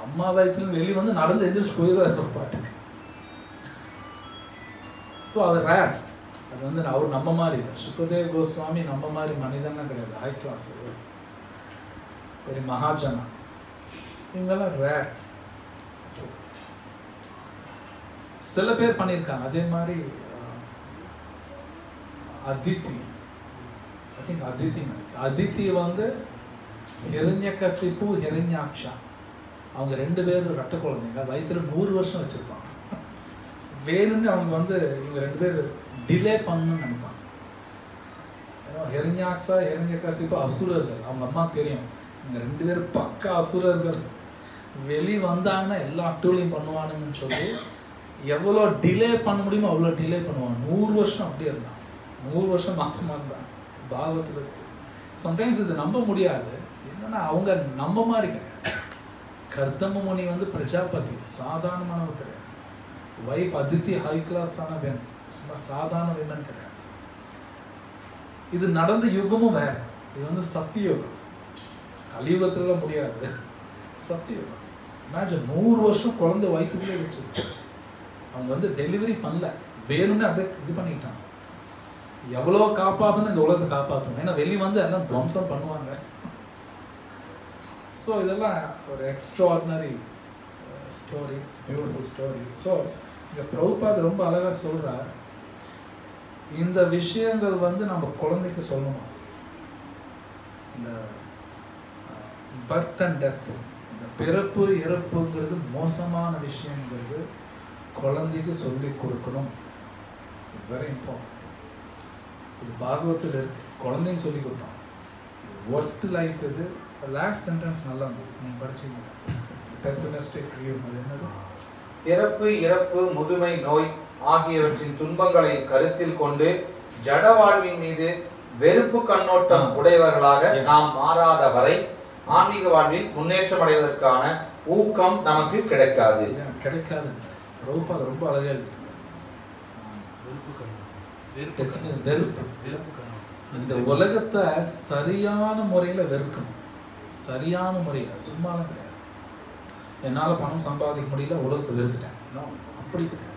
அம்மா வயசுல வெளியே வந்து நடந்து எந்திரிச்சு போயிடுவார் பாட்டுக்கு. ஸோ அது ரேர். அது வந்து அவர் நம்ம மாதிரி இல்லை, சுகதேவ் கோஸ்வாமி நம்ம மாதிரி மனிதன்னா கிடையாது, ஹை கிளாஸ் பெரிய மகாஜனா, இவங்கெல்லாம் ரேர். சில பேர் பண்ணியிருக்காங்க. அதே மாதிரி அதித்தி, ஐ திங்க் அதித்தி, அதித்தி வந்து ஹிரண்யகசிபு ஹிரண்யாக்ஷா அவங்க 2 பேரும் ரெட்ட குழந்தைங்க, வயிற்றுல 100 வருஷம் வச்சுருப்பாங்க. வேணும்னு அவங்க வந்து இவங்க 2 பேர் டிலே பண்ணணும்னு நினைப்பாங்க. ஏன்னா ஹிரண்யாக்ஷா ஹிரண்யகசிபு அசுரர்கள், அவங்க அம்மா தெரியும் இவங்க 2 பேரும் பக்கா அசுரர்கள், வெளி வந்தாங்கன்னா எல்லா அட்டூழியும் பண்ணுவானுங்கன்னு சொல்லி எவ்வளோ டிலே பண்ண முடியுமோ அவ்வளோ டிலே பண்ணுவாங்க. 100 வருஷம் அப்படியே இருந்தான், 100 வருஷம் மாசமாக இருந்தான். பாகவத்தில் இருக்கு. சம்டைம்ஸ் இது நம்ப முடியாது, என்னன்னா அவங்க நம்ப மாதிரி கிடையாது. கர்தம முனி வந்து பிரஜாபதி, சாதாரணமானவர் கிடையாது. வைஃப் அதித்தி ஹை கிளாஸான பெண், சும்மா சாதாரண பெண்ணு கிடையாது. இது நடந்த யுகமும் வேற. இது வந்து சத்தியுகம், கலியுகத்துலலாம் முடியாது, சத்தியுகம். இமேஜின் 100 வருஷம் குழந்தை வயிற்றுக்குள்ளே வச்சிருக்கு. அவங்க வந்து டெலிவரி பண்ணல, வேணும்னு அப்படியே இது பண்ணிக்கிட்டாங்க. எவ்வளோ காப்பாற்றணும், இந்த உலகத்தை காப்பாற்றணும், ஏன்னா வெளியே வந்து எல்லாம் துவம்சம் பண்ணுவாங்க. ஸோ இதெல்லாம் ஒரு extraordinary stories, beautiful stories. So இந்த பிரபுபாத் ரொம்ப அழகாக சொல்கிறார், இந்த விஷயங்கள் வந்து நம்ம குழந்தைக்கு சொல்லணும். இந்த பர்த் அண்ட் டெத், பிறப்பு இறப்புங்கிறது மோசமான விஷயம்ங்கிறது குழந்தைக்கு சொல்லி கொடுக்கணும். Very important. இது பாகவத்தில் இருக்கு. குழந்தைங்க சொல்லி கொடுத்தோம். ஒர்ஸ்ட் லைஃப் இது. லாஸ்ட் சென்டென்ஸ் நல்லா இருந்தது, நீங்கள் படிச்சிங்களா? Pessimistic view. அது என்னது? பிறப்பு இறப்பு முதுமை நோய் ஆகியவற்றின் துன்பங்களை கருத்தில் கொண்டு ஜட வாழ்வின் மீது வெறுப்பு கண்ணோட்டம் உடையவர்களாக நாம் மாறாத வரை ஆன்மீக வாழ்வில் முன்னேற்றம் அடைவதற்கான ஊக்கம் நமக்கு கிடைக்காது. ரொம்ப அழகா இருக்கு. இந்த உலகத்தை சரியான முறையில வெறுக்கணும். சரியான முறையில, சும்மா கிடையாது என்னால் பணம் சம்பாதிக்க முடியல உலகத்தை வெறுத்துட்டேன், அப்படி கிடையாது.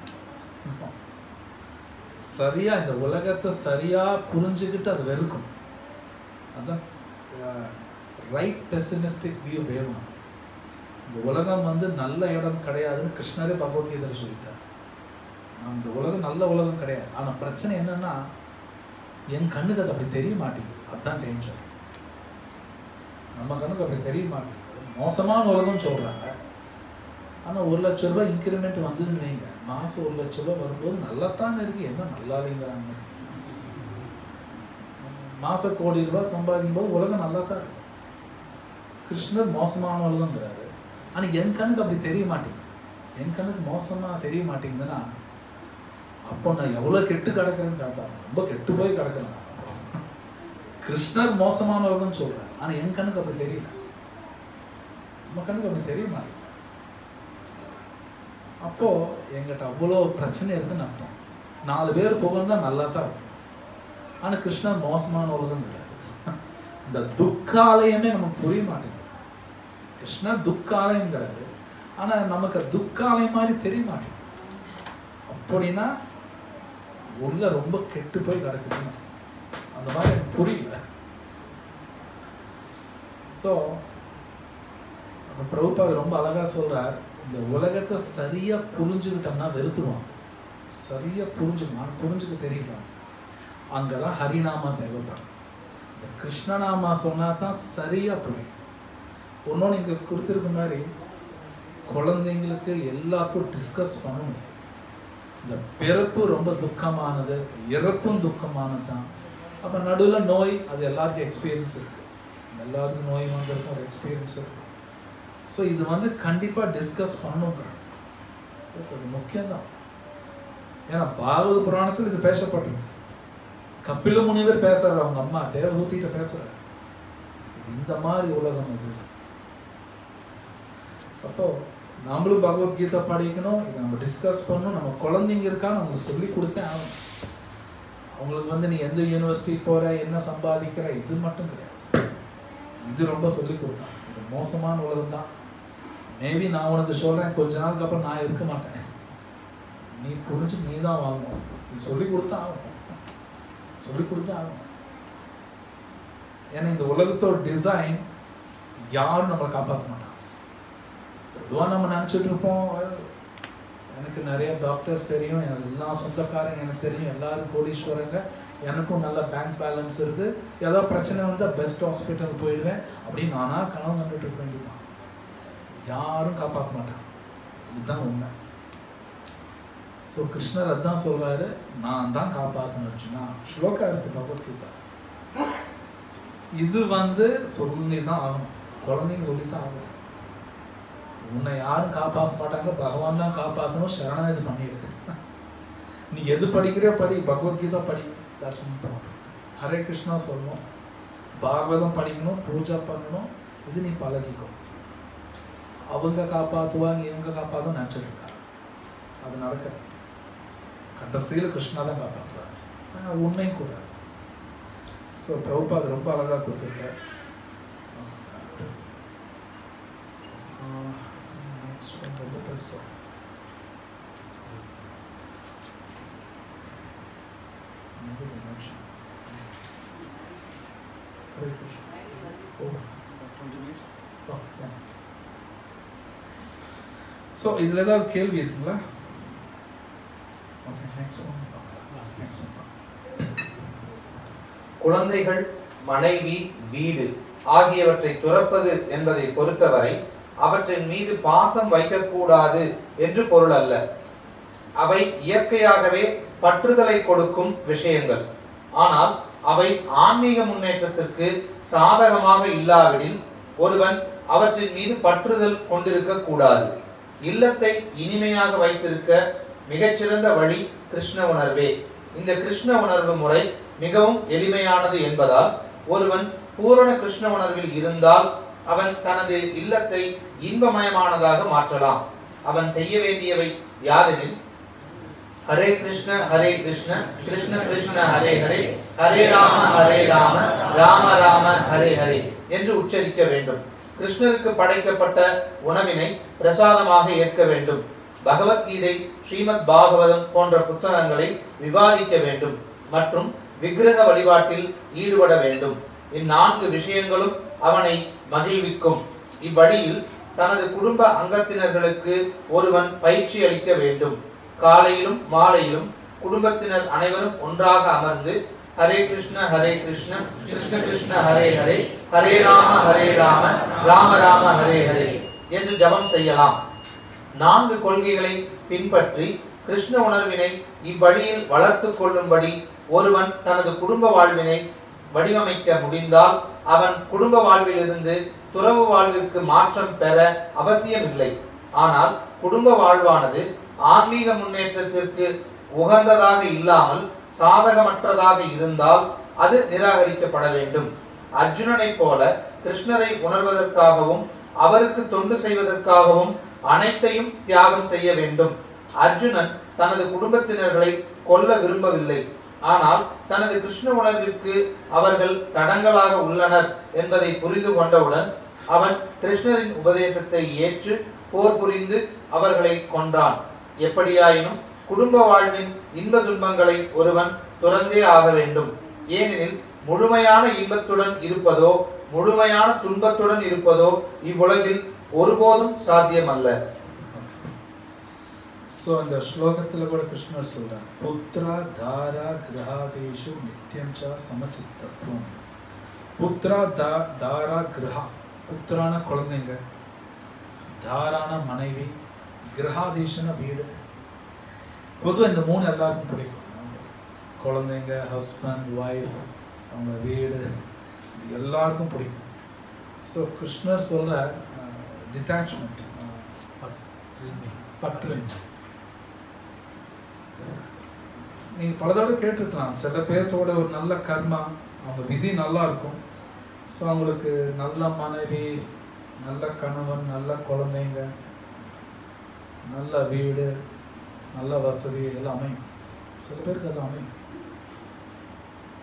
சரியா இந்த உலகத்தை சரியா புரிஞ்சுக்கிட்டு அதை வெறுக்கணும். அதான் ரைட் பெசிமிஸ்டிக் வியூ வேணும். இந்த உலகம் வந்து நல்ல இடம் கிடையாதுன்னு கிருஷ்ணரே பகவத்கீதையில் சொல்லிட்டார். அந்த உலகம் நல்ல உலகம் கிடையாது. ஆனால் பிரச்சனை என்னன்னா என் கண்ணுக்கு அது அப்படி தெரிய மாட்டேங்குது. அதுதான் டேஞ்சர். நம்ம கண்ணுக்கு அப்படி தெரிய மாட்டேங்குது. மோசமான உலகம்னு சொல்கிறாங்க. ஆனால் 1 லட்ச ரூபாய் இன்க்ரிமெண்ட் வந்ததுன்னு வைங்க, மாதம் 1 லட்ச ரூபாய் வரும்போது நல்லா தாங்க இருக்குது, என்ன நல்லாதேங்கிறாங்க. மாதம் கோடி ரூபாய் சம்பாதிக்கும் போது உலகம் நல்லா தான் இருக்குது. கிருஷ்ணர் மோசமான உலகங்கிறாரு. ஆனால் என் கண்ணுக்கு அப்படி தெரிய மாட்டேங்குது. என் கண்ணுக்கு மோசமாக தெரிய மாட்டேங்குதுன்னா அப்போ நான் எவ்வளோ கெட்டு கிடக்கிறேன்னு கேட்டாங்க. ரொம்ப கெட்டு போய் கிடக்குறேன். கிருஷ்ணர் மோசமான உலகம்னு சொல்கிறேன், ஆனால் என் கண்ணுக்கு அப்படி தெரியல. நம்ம கண்ணுக்கு அப்படி தெரிய மாட்டேங்குது. அப்போது எங்கிட்ட அவ்வளோ பிரச்சனை இருக்குதுன்னு அர்த்தம். 4 பேர் புகழ்ந்தால் நல்லா தான் இருக்கும். ஆனால் கிருஷ்ணன் மோசமான உலகம் கிடையாது. இந்த துக்காலயமே நமக்கு புரிய மாட்டேங்குது. கிருஷ்ணன் துக்காலயம் கிடையாது. ஆனால் நமக்கு துக்காலயம் மாதிரி தெரிய மாட்டேங்குது. அப்படின்னா உள்ள ரொம்ப கெட்டு போய் கிடக்குதுன்னு அந்த மாதிரி எனக்கு புரியல. ஸோ பிரபுபாது ரொம்ப அழகாக சொல்கிறார், இந்த உலகத்தை சரியாக புரிஞ்சுக்கிட்டோம்னா வெறுத்துருவான். சரியாக புரிஞ்சுக்கலாம், புரிஞ்சுக்க தெரியலாம். அங்கே தான் ஹரிநாமா தேவைப்படுறாங்க. இந்த கிருஷ்ணநாமா சொன்னால் தான் சரியாக புரியும். ஒன்றும் இங்கே கொடுத்துருக்க மாதிரி குழந்தைங்களுக்கு எல்லாத்துக்கும் டிஸ்கஸ் பண்ணணும். இந்த பிறப்பு ரொம்ப துக்கமானது, இறப்பும் துக்கமானது தான். அப்போ நடுவில் நோய், அது எல்லாருக்கும் எக்ஸ்பீரியன்ஸ் இருக்குது. எல்லாத்துக்கும் நோய் வந்திருக்கும், ஒரு எக்ஸ்பீரியன்ஸ் இருக்குது. ஸோ இது வந்து கண்டிப்பாக டிஸ்கஸ் பண்ணுங்க. அது முக்கியம்தான். ஏன்னா பாரத புராணத்தில் இது பேசப்பட்டிருக்கு. கபில முனிவர் பேசுகிறார், அவங்க அம்மா தேவதூத்திட்ட பேசுகிறார். இந்த மாதிரி உலகம் இது. அப்போ நம்மளும் பகவத்கீதை படிக்கணும், இதை நம்ம டிஸ்கஸ் பண்ணணும். நம்ம குழந்தைங்க இருக்கான்னு அவங்களுக்கு சொல்லி கொடுத்தே ஆகணும். அவங்களுக்கு வந்து நீ எந்த யூனிவர்சிட்டி போகிற, என்ன சம்பாதிக்கிற, இது மட்டும் கிடையாது. இது ரொம்ப சொல்லி கொடுத்தான். இது மோசமான உலகம் தான். மேபி நான் உனக்கு சொல்கிறேன், கொஞ்ச நாளுக்கு அப்புறம் நான் இருக்க மாட்டேன். நீ புரிஞ்சு நீ தான் வாங்கணும். நீ சொல்லி கொடுத்தா ஆகணும், சொல்லி கொடுத்தா ஆகணும். ஏன்னா இந்த உலகத்தோட டிசைன் யாரும் நம்மளை காப்பாற்ற மாட்டாங்க. அதுவாக நம்ம நினச்சிட்டு இருப்போம், எனக்கு நிறைய டாக்டர்ஸ் தெரியும், எல்லா சொந்தக்காரங்க எனக்கு தெரியும், எல்லாரும் கோடீஸ்வரங்க, எனக்கும் நல்ல பேங்க் பேலன்ஸ் இருக்குது, ஏதாவது பிரச்சனை வந்தால் பெஸ்ட் ஹாஸ்பிட்டல் போயிடுவேன் அப்படின்னு நானாக கனவு கண்டுட்டு இருக்க வேண்டியதான். யாரும் காப்பாற்ற மாட்டாங்க. இதுதான் உண்மை. ஸோ கிருஷ்ணர் அதுதான் சொல்கிறாரு, நான் தான் காப்பாற்றணுச்சுன்னா ஸ்லோகா இருக்குது பகவத்கீதா. இது வந்து சொல்லி தான் ஆகணும், குழந்தைங்க சொல்லி தான் ஆகணும். உன்னை யாரும் காப்பாற்ற மாட்டாங்க, பகவான் தான் காப்பாற்றணும். சரணாகதி பண்ணிடு. நீ எது படிக்கிறியோ படி, பகவத்கீதா படி, தரிசனம் பண்ணணும், ஹரே கிருஷ்ணா சொல்லணும், பாகவதம் படிக்கணும், பூஜா பண்ணணும். இது நீ பழகிக்கோ. அவங்க காப்பாற்றுவாங்க, இவங்க காப்பாற்ற நினச்சிட்டு இருக்காங்க. அது நடக்கிறது. கடைசியில் கிருஷ்ணா தான் காப்பாற்றுவாங்க. ஆனால் உண்மையும் கூட. ஸோ பிரபுபாது ரொம்ப அழகாக கொடுத்துருக்காரு. இதுல ஏதாவது கேள்வி இருக்குங்களா? குழந்தைகள், மனைவி, வீடு ஆகியவற்றை துறப்பது என்பதை பொறுத்தவரை அவற்றின் மீது பாசம் வைக்க கூடாது என்று பொருள் அல்ல. அவை இயற்கையாகவே பற்றுதலை கொடுக்கும் விஷயங்கள். ஆனால் அவை ஆன்மீக முன்னேற்றத்திற்கு சாதகமாக இல்லாவிடில் ஒருவன் அவற்றின் மீது பற்றுதல் கொண்டிருக்க கூடாது. இல்லத்தை இனிமையாக வைத்திருக்க மிகச்சிறந்த வழி கிருஷ்ண உணர்வே. இந்த கிருஷ்ண உணர்வு முறை மிகவும் எளிமையானது என்பதால் ஒருவன் பூரண கிருஷ்ண உணர்வில் இருந்தால் அவன் தனது இல்லத்தை இன்பமயமானதாக மாற்றலாம். அவன் செய்ய வேண்டியவை யாதெனில், ஹரே கிருஷ்ண ஹரே கிருஷ்ண கிருஷ்ண கிருஷ்ண ஹரே ஹரே, ஹரே ராம ராம ராம ஹரே ஹரே என்று உச்சரிக்க வேண்டும். கிருஷ்ணருக்கு படைக்கப்பட்ட உணவினை பிரசாதமாக ஏற்க வேண்டும். பகவத்கீதை, ஸ்ரீமத் பாகவதம் போன்ற புத்தகங்களை விவாதிக்க வேண்டும் மற்றும் விக்கிரக வழிபாட்டில் ஈடுபட வேண்டும். இந்நான்கு விஷயங்களும் அவனை மகிழ்விக்கும். இவ்வழியில் தனது குடும்ப அங்கத்தினர்களுக்கு ஒருவன் பயிற்சி அளிக்க வேண்டும். காலையிலும் மாலையிலும் குடும்பத்தினர் அனைவரும் ஒன்றாக அமர்ந்து ஹரே கிருஷ்ண ஹரே கிருஷ்ண கிருஷ்ண கிருஷ்ண ஹரே ஹரே, ஹரே ராம ராம ராம ஹரே ஹரே என்று ஜபம் செய்யலாம். நான்கு கொள்கைகளை பின்பற்றி கிருஷ்ண உணர்வினை இவ்வழியில் வளர்த்து கொள்ளும்படி ஒருவன் தனது குடும்ப வாழ்வினை வடிவமைக்க முடிந்தால் அவன் குடும்ப வாழ்விலிருந்து துறவு வாழ்விற்கு மாற்றம் பெற அவசியமில்லை. ஆனால் குடும்ப வாழ்வானது ஆன்மீக முன்னேற்றத்திற்கு உகந்ததாக இல்லாமல் சாதகமற்றதாக இருந்தால் அது நிராகரிக்கப்பட வேண்டும். அர்ஜுனனை போல கிருஷ்ணரை உணர்வதற்காகவும் அவருக்கு தொண்டு செய்வதற்காகவும் அனைத்தையும் தியாகம் செய்ய வேண்டும். அர்ஜுனன் தனது குடும்பத்தினர்களை கொல்ல விரும்பவில்லை. ஆனால் தனது கிருஷ்ண உணர்விற்கு அவர்கள் தடங்களாக உள்ளனர் என்பதை புரிந்து கொண்டவுடன் அவன் கிருஷ்ணரின் உபதேசத்தை ஏற்று போர் புரிந்து அவர்களை கொன்றான். எப்படியாயினும் குடும்ப வாழ்வின் இன்ப துன்பங்களை ஒருவன் துறந்தே ஆக வேண்டும். ஏனெனில் முழுமையான இன்பத்துடன் இருப்பதோ முழுமையான துன்பத்துடன் இருப்பதோ இவ்வுலகில் ஒருபோதும் சாத்தியமல்ல. So in the ஸ்லோகத்தில் கூட கிருஷ்ணர் சொல்றார், புத்ர தாரா கிரஹாதேஷு நித்யம் ச சமசித்தத்வம். புத்ரா தாரா கிரஹா, புத்திரான குழந்தைங்க, தாரான மனைவி, கிரஹாதேஷன வீடு. பொதுவாக இந்த மூணு எல்லாருக்கும் பிடிக்கும். குழந்தைங்க, ஹஸ்பண்ட், ஒய்ஃப், அவங்க வீடு, இது எல்லாருக்கும் பிடிக்கும். ஸோ கிருஷ்ணர் சொல்கிற டிட்டாச்மெண்ட், பற்றின்மை. நீங்கள் பலதோடு கேட்டிருக்கலாம். சில பேர்த்தோட ஒரு நல்ல கர்மா, அவங்க விதி நல்லா இருக்கும். ஸோ அவங்களுக்கு நல்ல மனைவி, நல்ல கணவன், நல்ல குழந்தைங்க, நல்ல வீடு, நல்ல வசதி, இதெல்லாம் அமையும். சில பேருக்கு அது அமையும்.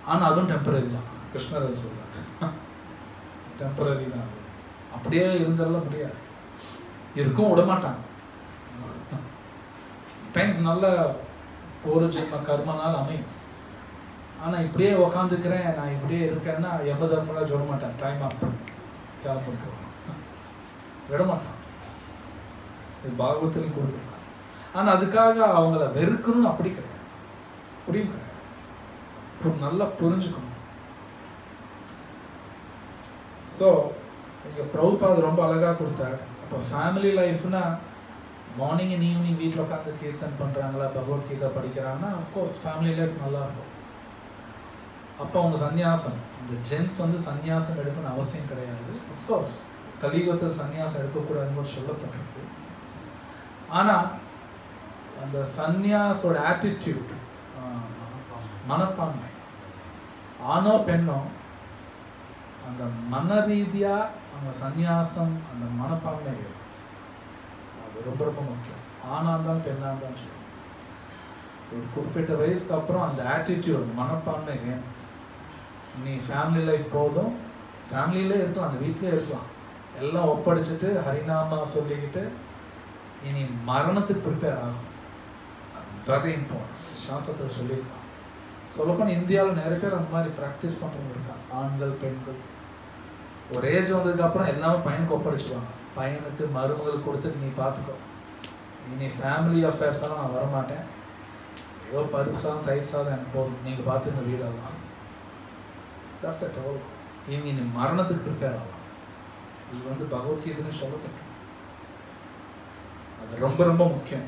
ஆனால் அதுவும் டெம்பரரி தான். கிருஷ்ணர் அது சொல்கிறார், டெம்பரரி தான். அப்படியே இருந்தாலும் முடியாது, இருக்கும், விடமாட்டாங்க. சம்டைம்ஸ் நல்ல ஒரு ஜென்ம கர்மனால் அமையும். ஆனால் இப்படியே உக்காந்துக்கிறேன், நான் இப்படியே இருக்கேன்னா எவ்வளோ தர்மலாம் சொல்ல மாட்டேன். டைம் ஆஃப் கேள்விப்பட்டு விடமாட்டான். இது பாகவத்திலையும் கொடுத்துருக்கான். ஆனால் அதுக்காக அவங்கள வெறுக்கணும்னு அப்படி கிடையாது, புரியும் கிடையாது. அப்புறம் நல்லா புரிஞ்சுக்கணும். ஸோ இங்கே பிரபுபாத் ரொம்ப அழகாக கொடுத்தாரு. அப்போ ஃபேமிலி லைஃப்னா மார்னிங் அண்ட் ஈவினிங் வீட்டில் உட்காந்து கீர்த்தன் பண்ணுறாங்களா, பகவத்கீதை படிக்கிறாங்கன்னா அஃப்கோர்ஸ் ஃபேமிலி லைஃப் நல்லாயிருக்கும். அப்போ அவங்க சந்யாசம், இந்த ஜென்ஸ் வந்து சந்யாசம் எடுக்கணும்னு அவசியம் கிடையாது. அஃப்கோர்ஸ் கலியுகத்தில் சந்யாசம் எடுக்கக்கூடாதுன்னு கூட சொல்லப்பட்டிருக்கு. ஆனால் அந்த சந்யாஸோட ஆட்டிடியூட், மனப்பான்மை, ஆணோ பெண்ணோ அந்த மன ரீதியாக அந்த சந்யாசம், அந்த மனப்பான்மை அது ரொம்ப ரொம்ப முக்கியம். ஆணாக இருந்தாலும் பெண்ணாக இருந்தாலும் சரி, ஒரு குறிப்பிட்ட வயசுக்கு அப்புறம் அந்த ஆட்டிடியூட், அந்த மனப்பான்மை வேணும். நீ ஃபேமிலி லைஃப் போதும், ஃபேமிலியிலே இருக்கலாம், அந்த வீட்டிலே இருக்கலாம், எல்லாம் ஒப்படைச்சிட்டு ஹரிநாமா சொல்லிக்கிட்டு இனி மரணத்துக்கு ப்ரிப்பேர் ஆகும். அது வெரி இம்பார்ட்டன்ட். சாஸ்திரத்தில் சொல்லியிருக்கான். சொல்லப்போனால் இந்தியாவில் நிறைய பேர் அந்த மாதிரி ப்ராக்டிஸ் பண்ணுறவங்க இருக்காங்க. ஆண்கள் பெண்கள் ஒரு ஏஜ் வந்ததுக்கப்புறம் எல்லாமே பையனுக்கு ஒப்படைச்சிடுவாங்க. பையனுக்கு மருமகள் கொடுத்துட்டு நீ பார்த்துக்கோ, இனி ஃபேமிலி அஃபேர்ஸாக நான் வரமாட்டேன், ஏதோ பருப்பு சாதம் தயிர் சாதம் எனக்கு போதும், நீங்கள் பார்த்துங்க வீடாகலாம். That's a travel. இனி மரணத்துக்கு ப்ரிப்பேர் ஆகலாம். இது வந்து பகவத்கீதைன்னு சொல்லப்பட்டு அது ரொம்ப ரொம்ப முக்கியம்.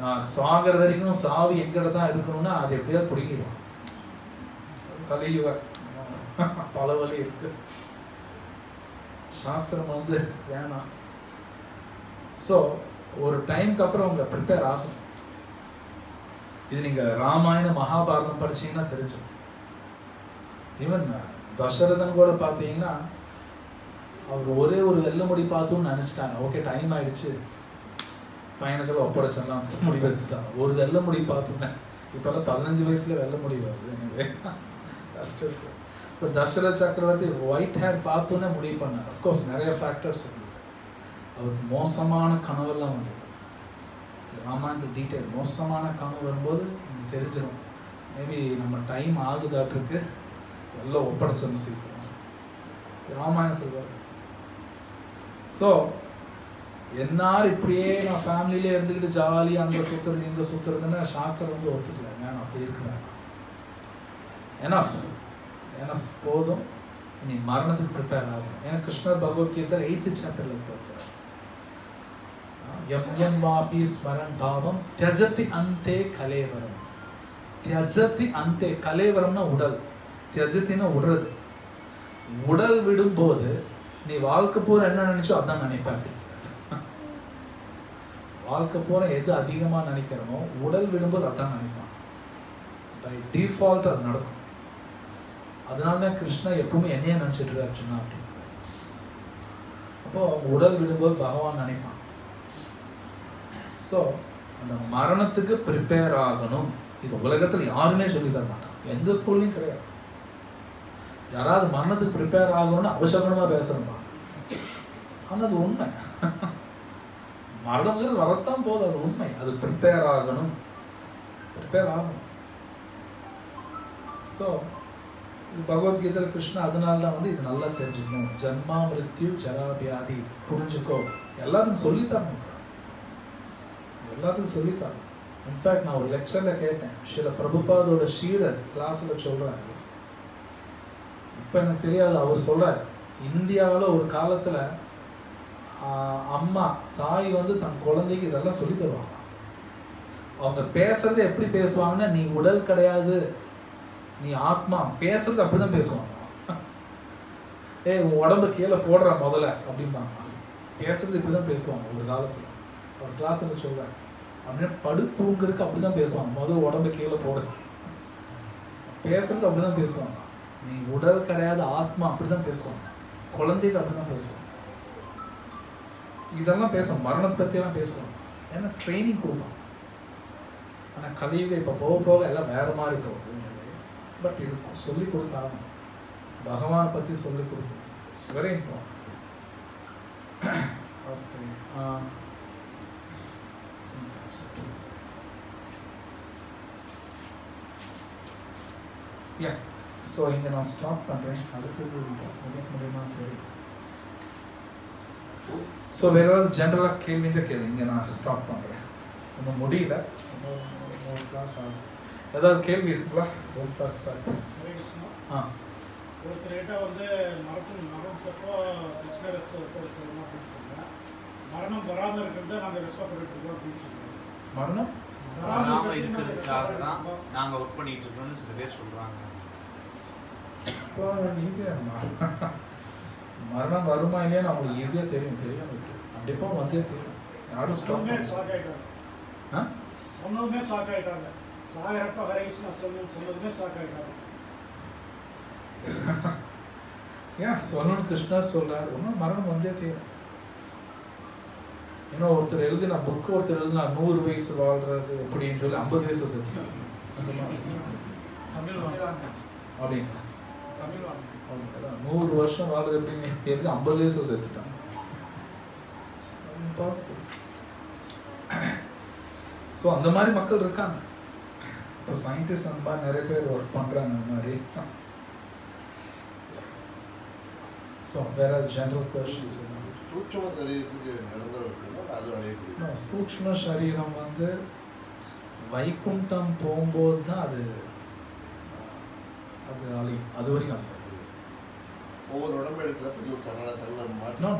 நான் சாகர வரைக்கும் சாவி எங்கட தான் இருக்கணும்னா அது எப்படியா புடிக்குவான். கலியுக பலவலி இருக்கு. சாஸ்திரம் வந்து வேணாம். ஸோ ஒரு டைமுக்கு அப்புறம் அவங்க ப்ரிப்பேர் ஆகும். இது நீங்கள் ராமாயணம் மகாபாரதம் படிச்சீங்கன்னா தெரிஞ்சிடும். ஈவன் தசரதன் கூட பார்த்தீங்கன்னா அவர் ஒரே ஒரு வெள்ள முடி பார்த்தோன்னு நினச்சிட்டாங்க. ஓகே டைம் ஆயிடுச்சு பயணத்தில் ஒப்படைச்செல்லாம் முடிவு எடுத்துட்டாங்க. ஒரு வெள்ள முடி பார்த்தோன்னே இப்போல்லாம் 15 வயசுல வெள்ள முடி வருது. எனவே இப்போ தசரத சக்கரவர்த்தி ஒயிட் ஹேர் பார்த்தோன்னே முடிவு பண்ணார். அஃப்கோர்ஸ் நிறைய ஃபேக்டர்ஸ் இருந்தது. அவருக்கு மோசமான கனவெல்லாம் வந்தது. ராமாயணத்துக்கு டீட்டெயில் மோசமான கனவு வரும்போது எனக்கு தெரிஞ்சிடும் மேபி நம்ம டைம் ஆகுதாட்டிருக்கு எல்லாம் ஒப்படைச்சோன்னு சீக்கிரம் ராமாயணத்துக்கு வரும். ஸோ என்னார் இப்படியே நான் ஃபேமிலியிலே இருந்துக்கிட்டு ஜாலியாக அங்கே சுற்றுறது இங்கே சுற்றுறதுன்னா சாஸ்திரம் வந்து ஒத்துக்கல. நான் அப்படி இருக்கிறேன் எனஃப் எனஃப் போதும். நீ மரணத்துக்கு ப்ரிப்பேர் ஆகும். ஏன்னா கிருஷ்ணர் பகவத்கீதை 8th chapter பேசுகிறார். யம்யம் வாபி ஸ்மரன் பாவம் தியஜதி அந்தே கலேவரம். தியஜதி அந்தே கலேவரம்னா உடல். தியஜத்தின்னா உடறது. உடல் விடும்போது நீ வாழ்க்கை பூரா என்ன நினைச்சோ அதான் நினைப்பாங்க. வாழ்க்கை பூரா எது அதிகமாக நினைக்கிறனோ உடல் விடும்போது அதான் நினைப்பான். பை டிஃபால்ட் அது நடக்கும். அதனால தான் கிருஷ்ணா எப்பவுமே என்னையே நினச்சிட்டு இருக்காரு அர்ஜுனா அப்படின்னு. அப்போ உடல் விடும்போது பகவான் நினைப்பான். ஸோ அந்த மரணத்துக்கு ப்ரிப்பேர் ஆகணும். இது உலகத்தில் யாருமே சொல்லி தர மாட்டாங்க. எந்த ஸ்கூல்லையும் கிடையாது. யாராவது மரணத்துக்கு ப்ரிப்பேர் ஆகணும்னு அவசரமாக பேசணுமா? ஆனால் அது உண்மை. மரணங்கிறது வரத்தான் போதும். அது உண்மை. அது ப்ரிப்பேர் ஆகணும். ப்ரிப்பேர் ஆகணும். ஸோ பகவத்கீதையில் கிருஷ்ணா அதனால்தான் வந்து இது நல்லா தெரிஞ்சுக்கணும். ஜன்மா மிருத்யு ஜராவியாதி புரிஞ்சுக்கோ. எல்லாத்துக்கும் சொல்லித்தரணும். எல்லாத்துக்கும் சொல்லித்தான். இன்ஃபேக்ட் நான் ஒரு லெக்சரில் கேட்டேன். ஸ்ரீல பிரபுபாதோட ஷீடர் கிளாஸில் சொல்கிறாரு. இப்போ எனக்கு தெரியாது. அவர் சொல்கிறார் இந்தியாவில் ஒரு காலத்தில் அம்மா தாய் வந்து தன் குழந்தைக்கு இதெல்லாம் சொல்லி தருவாங்க. அவங்க பேசுறது எப்படி பேசுவாங்கன்னா நீ உடல் கிடையாது நீ ஆத்மா. பேசுறது அப்படி தான் பேசுவாங்க. ஏ உன் உடம்பு கீழே போடுற முதல்ல அப்படிம்பாங்க. பேசுறது இப்படி தான் பேசுவாங்க ஒரு காலத்தில். ஒரு கிளாஸ் என்ன சொல்கிறேன் அப்படின்னா படுத்தூங்கிறதுக்கு அப்படி தான் பேசுவாங்க. முதல் உடம்பு கீழே போடு. பேசுறது அப்படி தான் பேசுவாங்க. நீ உடல் கிடையாது ஆத்மா அப்படி தான் பேசுவாங்க. குழந்தைகிட்ட அப்படி தான் பேசுவாங்க. இதெல்லாம் பேசுவோம். மரணத்தை பற்றியெல்லாம் பேசுவாங்க. ஏன்னா ட்ரைனிங் கொடுப்பாங்க. ஆனால் கலியுகம் இப்போ போக போக எல்லாம் வேறு மாதிரி போகுது. பட் இருக்கும் சொல்லி கொடுத்தாங்க. பகவானை பற்றி சொல்லி கொடுக்கும். It's very important. Okay yeah so inga na stop pandren adutha mudiyuma theriyum so vera general ah kelvinga inga na stop pandren inga mudiyala more class ah edha kelvi irukla one talk side ha or threeta vande maram sappo krishna rasu or solna solna maranam varama irukudha naanga respect pannirukom appo solranga maranam நாம இருக்கிறதுக்காக தான் நாங்கள் work பண்ணிட்டு இருக்கோம்னு சில பேர் சொல்கிறாங்க. மரணம் வருமா இல்லையா நம்மளுக்கு ஈஸியாக தெரியும். தெரியும் கண்டிப்பாக வந்தே தெரியும். யாரும் சொன்னதுமே ஷாக் ஆகிட்டாங்க. சாகரப்ப ஹரே கிருஷ்ணா சொன்னதுமே ஷாக் ஆகிட்டாங்க. ஏன் சொல்லணும் கிருஷ்ணர் சொல்கிறார் ஒன்றும் மரணம் வந்தே தெரியும். இன்னும் ஒருத்தர் எழுதினா புக்கு ஒருத்தர் எழுதினா 100 வயசு வாழ்கிறது அப்படின்னு சொல்லி 50 வயசு செஞ்சுக்கலாம். அப்படிங்களா 100 வருஷம் வாழ்றது அப்படின்னு எழுதி 50 வயசு செஞ்சுட்டாங்க. ஸோ அந்த மாதிரி மக்கள் இருக்காங்க. இப்போ சயின்டிஸ்ட் அந்த மாதிரி நிறைய பேர் ஒர்க் பண்ணுறாங்க. அந்த மாதிரி ஸோ வேற ஜென்ரல் கொஸ்டின்ஸ் சூக்ஷ்ம சரீரத்துக்கு நிரந்தரம் அது அழைப்பு. சூக்ஷ்ம சரீரம் வந்து வைகுண்டம் போகும்போது தான் அது அது அழியும். அது வரைக்கும் அழியாது. ஒவ்வொரு உடம்பு எடுக்கிறப்ப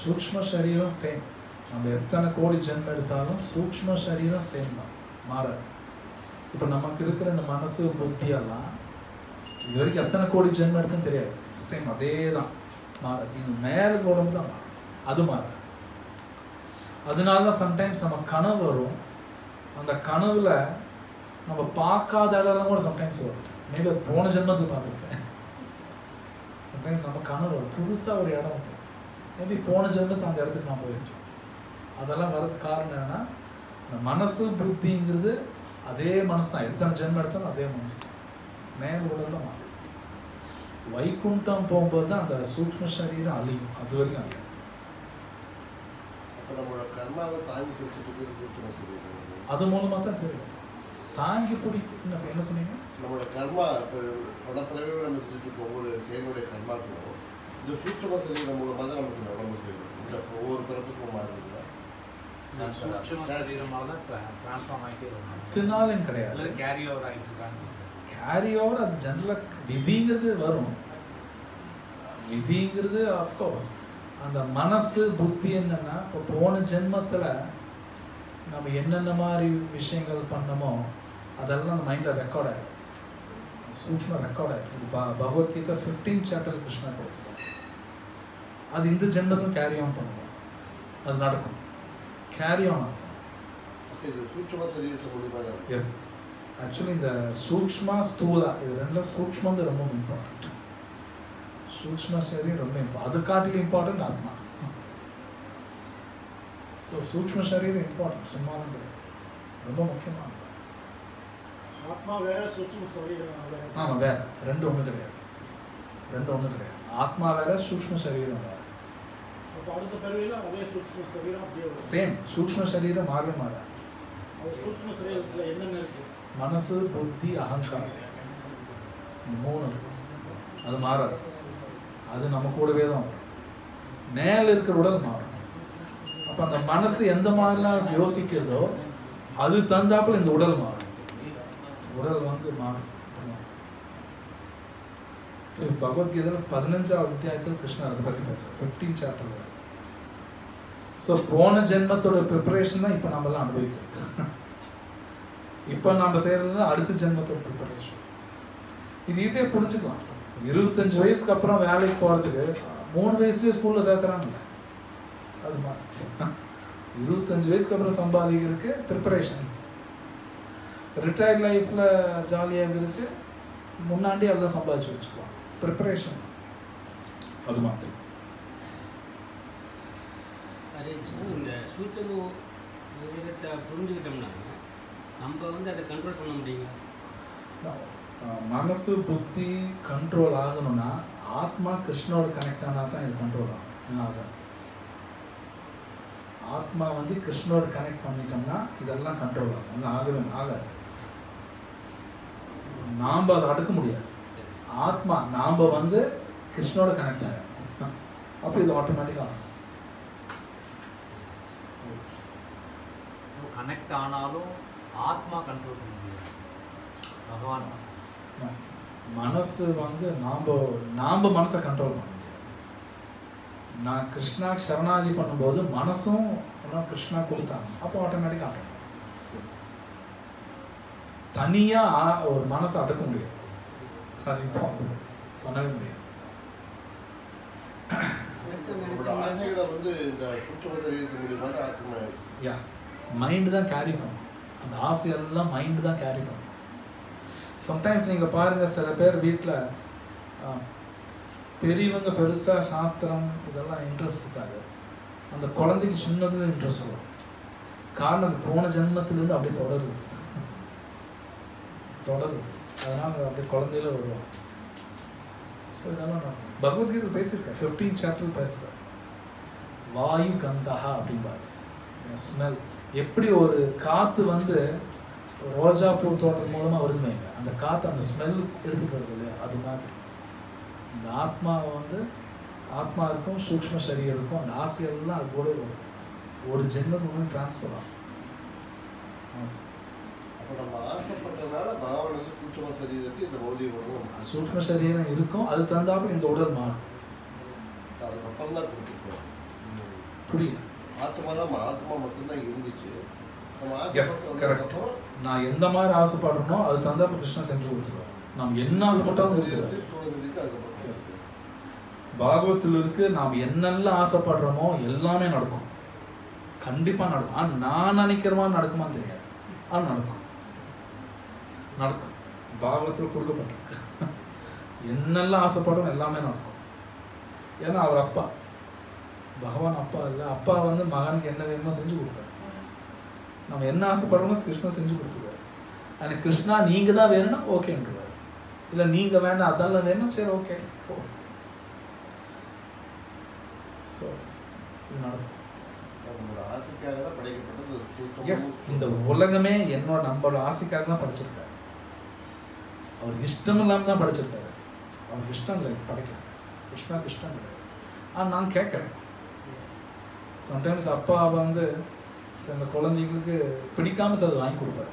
சூக்ஷ்ம சரீரம் சேம். நம்ம எத்தனை கோடி ஜென்மம் எடுத்தாலும் சூக்ஷ்ம சரீரம் சேம் தான், மாறாது. இப்போ நமக்கு இருக்கிற இந்த மனசு புத்தியெல்லாம் இது வரைக்கும் எத்தனை கோடி ஜென்மம் எடுத்தாலும் தெரியாது, சேம் அதே தான், மாறாது. இது மேல் கோடம் தான் மாறும், அது மாறாது. அதனால தான் சம்டைம்ஸ் நம்ம கனவு வரும், அந்த கனவில் நம்ம பார்க்காத இடம்லாம் கூட சம்டைம்ஸ் வரும். மேபி போன ஜென்மத்துக்கு பார்த்துருப்பேன். சம்டைம்ஸ் நம்ம கனவு வரும், புதுசாக ஒரு இடம் இருக்கும், மேபி போன ஜென்மத்துக்கு அந்த இடத்துக்கு நான் போயிருக்கேன். அதெல்லாம் வரதுக்கு காரணம் என்னென்னா, இந்த மனசு புத்திங்கிறது அதே மனசு தான், எத்தனை ஜென்மம் எடுத்தாலும் அதே மனசு தான், மேல் உடலில் மாறும். வைகுண்டம் போகும்போது தான் அந்த சூக்ஷ்ம சரீரம் அழியும், அது வரைக்கும் அழியும். அது மூலமாக தான் தெரியும் தாங்கி பிடிக்கும். அப்போ என்ன சொன்னீங்க, நம்மளோட கர்மா படப்பிறவே நம்ம செஞ்சுட்டு இருக்கோம், ஒவ்வொரு செயலுடைய கர்மாக்கும் இந்த சூட்சம சரீரம் மூலமாக தான் நமக்கு உடம்புக்கு இந்த ஒவ்வொரு பிறப்புக்கும் மாறுது. இதனாலும் கிடையாது, கேரி ஓவர் ஆகிட்டு இருக்காங்க. கேரி ஓவர் அது ஜென்ரலாக விதிங்கிறது வரும், விதிங்கிறது ஆஃப்கோர்ஸ். அந்த மனசு புத்தி என்னென்னா, இப்போ போன ஜென்மத்தில் நம்ம என்னென்ன மாதிரி விஷயங்கள் பண்ணமோ அதெல்லாம் அந்த மைண்டில் ரெக்கார்ட் ஆகிடும், சூட்சமாக ரெக்கார்ட் ஆகிடுது. பகவத்கீதை 15th chapter கிருஷ்ணா பேசுகிறோம். அது இந்த ஜென்மத்தில் கேரி ஆன் பண்ணுவோம், அது நடக்கும், கேரி ஆன் ஆகும். எஸ், ஆக்சுவலி இந்த சூக்ஷ்மா ஸ்தூலா இது ரெண்டில் சூக்ஷ்மம் ரொம்ப இம்பார்ட்டண்ட். சூக்ஷ்ம சரீரம் ரொம்ப இம்பார்ட்டன்ட், அது காட்டிலும் இம்பார்ட்டன்ட் ஆத்மா. ஸோ சூக்ஷ்ம சரீரம் இம்பார்ட்டன்ட், சும்மா ரொம்ப முக்கியமானது. ஆத்மா வேற, சூக்ஷ்ம சரீரம் வேற. ஆமாம், வேற, ரெண்டு ஒன்று கிடையாது, ரெண்டு ஒன்று கிடையாது. ஆத்மா வேற, சூக்ஷ்ம சரீரம் வேற. சேம் சூக்ஷ்ம சரீரம் மாறவே மாறாது. மனசு புத்தி அகங்காரம் மூணு அது மாறாது, அது நம்ம கூடவே தான் வரும். மேல இருக்கிற உடல் மாறும். அப்போ அந்த மனசு எந்த மாதிரிலாம் யோசிக்கிறதோ அது தந்தாப்புல இந்த உடல் மாறும், உடல் வந்து மாறும். பகவத்கீதையில் 15th அத்தியாயத்தில் கிருஷ்ணா அதை பற்றி பேசுகிறேன், 15th chapter. ஸோ போன ஜென்மத்தோட ப்ரிப்பரேஷன் தான் இப்போ நம்மளாம் அனுபவிக்கிறோம். இப்போ நம்ம செய்கிறது அடுத்த ஜென்மத்தோட ப்ரிப்பரேஷன். இது ஈஸியாக புரிஞ்சுக்கலாம். 25 வயசுக்கு அப்புறம் வேலைக்கு போகிறதுக்கு 3 வயசுலேயே ஸ்கூலில் சேர்த்துறாங்க, அது மாதிரி 25 வயசுக்கு அப்புறம் சம்பாதிக்கிறதுக்கு ப்ரிப்பரேஷன். ரிட்டையர்ட் லைஃப்பில் ஜாலியாக இருக்கு, முன்னாடி அதெல்லாம் சம்பாதிச்சு வச்சுக்கலாம், ப்ரிப்பரேஷன் அது மாதிரி. இந்த சூட்சம விவேகத்தை புரிஞ்சுக்கிட்டோம்னா நம்ம வந்து அதை கண்ட்ரோல் பண்ண முடியுங்களா? மனசு புத்தி கண்ட்ரோல் ஆகணும்னா ஆத்மா கிருஷ்ணோட கனெக்ட் ஆனால் தான் இது கண்ட்ரோல் ஆகும். என்ன ஆகாது, ஆத்மா வந்து கிருஷ்ணோட கனெக்ட் பண்ணிட்டோம்னா இதெல்லாம் கண்ட்ரோல் ஆகும், இல்லை ஆகவே ஆகாது. நாம் அதை அடுக்க முடியாது, ஆத்மா நாம் வந்து கிருஷ்ணோட கனெக்ட் ஆகிடும், அப்போ இது ஆட்டோமேட்டிக்காக ஆகும். கனெக்ட் ஆனாலும் ஆத்மா கண்ட்ரோல் பண்ண முடியாது, பகவான் மனசு வந்து நாம் மனசை கண்ட்ரோல் பண்ண முடியாது. நான் கிருஷ்ணா சரணாதி பண்ணும்போது மனசும் கிருஷ்ணா கொடுத்தாங்க, அப்போ ஆட்டோமேட்டிக்காக ஆகும். தனியாக ஒரு மனசை அடக்க முடியாது, அது இம்பாசிபிள், பண்ணவே முடியாது. மைண்டு தான் கேரி பண்ணும், அந்த ஆசையெல்லாம் மைண்டு தான் கேரி பண்ணும். சம்டைம்ஸ் நீங்கள் பாருங்கள், சில பேர் வீட்டில் பெரியவங்க பெருசாக சாஸ்திரம் இதெல்லாம் இன்ட்ரெஸ்ட் இருக்காது, அந்த குழந்தைக்கு சின்னதுல இன்ட்ரெஸ்ட் வரும். காரணம் அது போன ஜென்மத்திலேருந்து அப்படியே தொடருது, அதனால் அப்படியே குழந்தையில வருவாங்க. ஸோ இதெல்லாம் நான் பகவத்கீதை பேசியிருக்கேன், 15th chapter பேசுகிறேன். வாயு கந்தஹா அப்படின்பாரு, ஸ்மெல். எப்படி ஒரு காற்று வந்து ரோஜா பூ தோட்டம் மூலமாக வருதுமே, அந்த காற்று அந்த ஸ்மெல் எடுத்துக்கிறது இல்லையா, அது மாதிரி இந்த ஆத்மாவை வந்து ஆத்மாவுக்கும் சூக்ஷ்ம சரீரத்துக்கும் அந்த ஆசையெல்லாம் அது கூட ஒரு ஜென்மத்துக்கு டிரான்ஸ்ஃபர் ஆகும். சூக்ஷ்ம சரீரம் இருக்கும், அது தந்தாப்புல இந்த உடல் மாறும். புரியல, Yes, correct. நான் எந்த மாதிரி ஆசைப்படுறனோ அது தந்தா கிருஷ்ணா செஞ்சு கொடுத்துருவார். நாம் என்ன ஆசைப்பட்டாலும் கொடுத்துருவார். Yes. பாகவத்தில் இருக்கு நாம் என்னெல்லாம் ஆசைப்படுறோமோ எல்லாமே நடக்கும். கண்டிப்பா நடக்கும். ஆனா நான் நினைக்கிற மாதிரி நடக்குமா தெரியாது. அது நடக்கும். நடக்கும். பாகவத்தில் கொடுக்கப்பட்டிருக்கு. என்னெல்லாம் ஆசைப்படுறோம் எல்லாமே நடக்கும். ஏன்னா அவர் அப்பா भगवान அப்பா இல்ல அப்பா வந்து மகனுக்கு என்ன வேணுமோ செஞ்சு கொடுப்பார். நம்ம என்ன ஆசைப்படுறோமோ கிருஷ்ணா செஞ்சு கொடுத்துருவார். ஆனால் கிருஷ்ணா நீங்கள் தான் வேணும்னா ஓகேன்றார். இல்லை நீங்கள் வேணா அதெல்லாம் வேணும் சரி ஓகே போ. ஸோ நம்மளோட ஆசைக்காக தான் படைக்கப்பட்டது. எஸ், இந்த உலகமே என்னோட நம்மளோட ஆசைக்காக தான் படைச்சிருக்காரு. அவருக்கு இஷ்டம் இல்லாமல் தான் படைச்சிருக்காரு. அவருக்கு இஷ்டம் இல்லை படைக்கிறது. கிருஷ்ணாவுக்கு இஷ்டம் இல்லை. ஆனால் நான் கேட்குறேன் சம்டைம்ஸ் அப்பா வந்து சில குழந்தைங்களுக்கு பிடிக்காம சார் வாங்கி கொடுப்பாரு.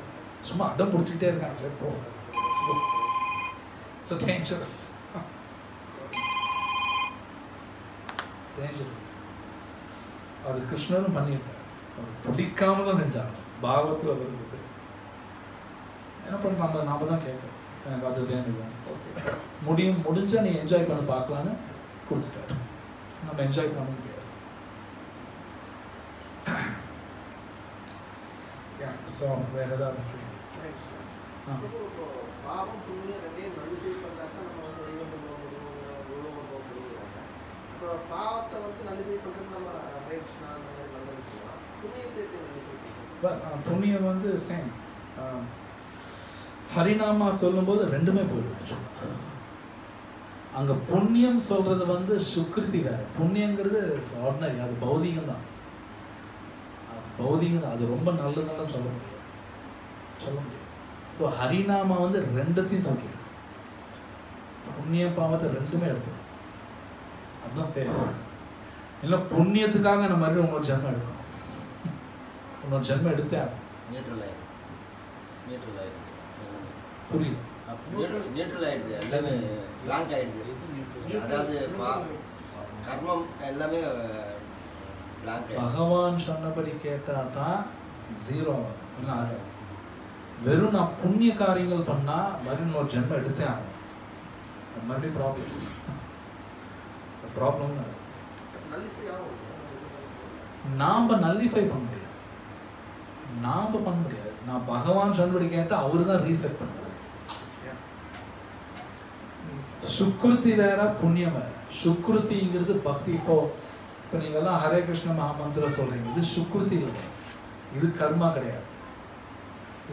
சும்மா அடம் பிடிச்சிக்கிட்டே இருக்காங்க சார் போகிறேன். அது கிருஷ்ணரும் பண்ணியிருக்காரு. அவர் பிடிக்காம தான் செஞ்சாங்க. பாகவத்தில் அவர் இருக்கு என்ன பண்ண நம்ம நாம தான் கேட்கறோம். எனக்கு அது வேணும் ஓகே முடியும் முடிஞ்சால் நீ என்ஜாய் பண்ண பார்க்கலான்னு கொடுத்துட்டாரு. நம்ம என்ஜாய் பண்ண முடியாது. புண்ணியம் வந்து சேம் ஹரிநாமா சொல்லும்போது ரெண்டுமே போயிடுச்சு. அங்கே புண்ணியம் சொல்றது வந்து சுக்ருதி வேற. புண்ணியங்கிறது ஆர்டினரி, அது பௌதிகம் தான். பௌதிகம் அது ரொம்ப நல்லதுன்னு சொல்ல முடியாது, சொல்ல முடியாது. ஸோ ஹரிநாமா வந்து ரெண்டுத்தையும் தூக்கிடும். புண்ணிய பாவத்தை ரெண்டுமே எடுத்துக்கணும். அதுதான் சேஃப். இல்லை புண்ணியத்துக்காக நம்ம மறுபடியும் இன்னொரு ஜென்மம் எடுக்கணும். இன்னொரு ஜென்மம் எடுத்தே புரியல. பகவான் சொன்னபடி கேட்டால் தான் ஜீரோ ஆகும். வெறும் நான் புண்ணிய காரியங்கள் பண்ணால் மறுபடியும் இன்னொரு ஜென்மம் எடுத்தே ஆகும். அது மறுபடியும் ப்ராப்ளம் ப்ராப்ளம் தான். நாம் நல்லிஃபை பண்ண முடியாது, நாம் பண்ண முடியாது. நான் பகவான் சொன்னபடி கேட்டால் அவர் தான் ரீசெட் பண்ணுவார். சுக்ருதி வேற புண்ணியம் வேற. சுக்ருதிங்கிறது பக்தி. இப்போ நீங்கள்லாம் ஹரே கிருஷ்ண மகாமந்திரம் சொல்கிறீங்க, இது சுக்ருதி இல்லை, இது கர்மா கிடையாது,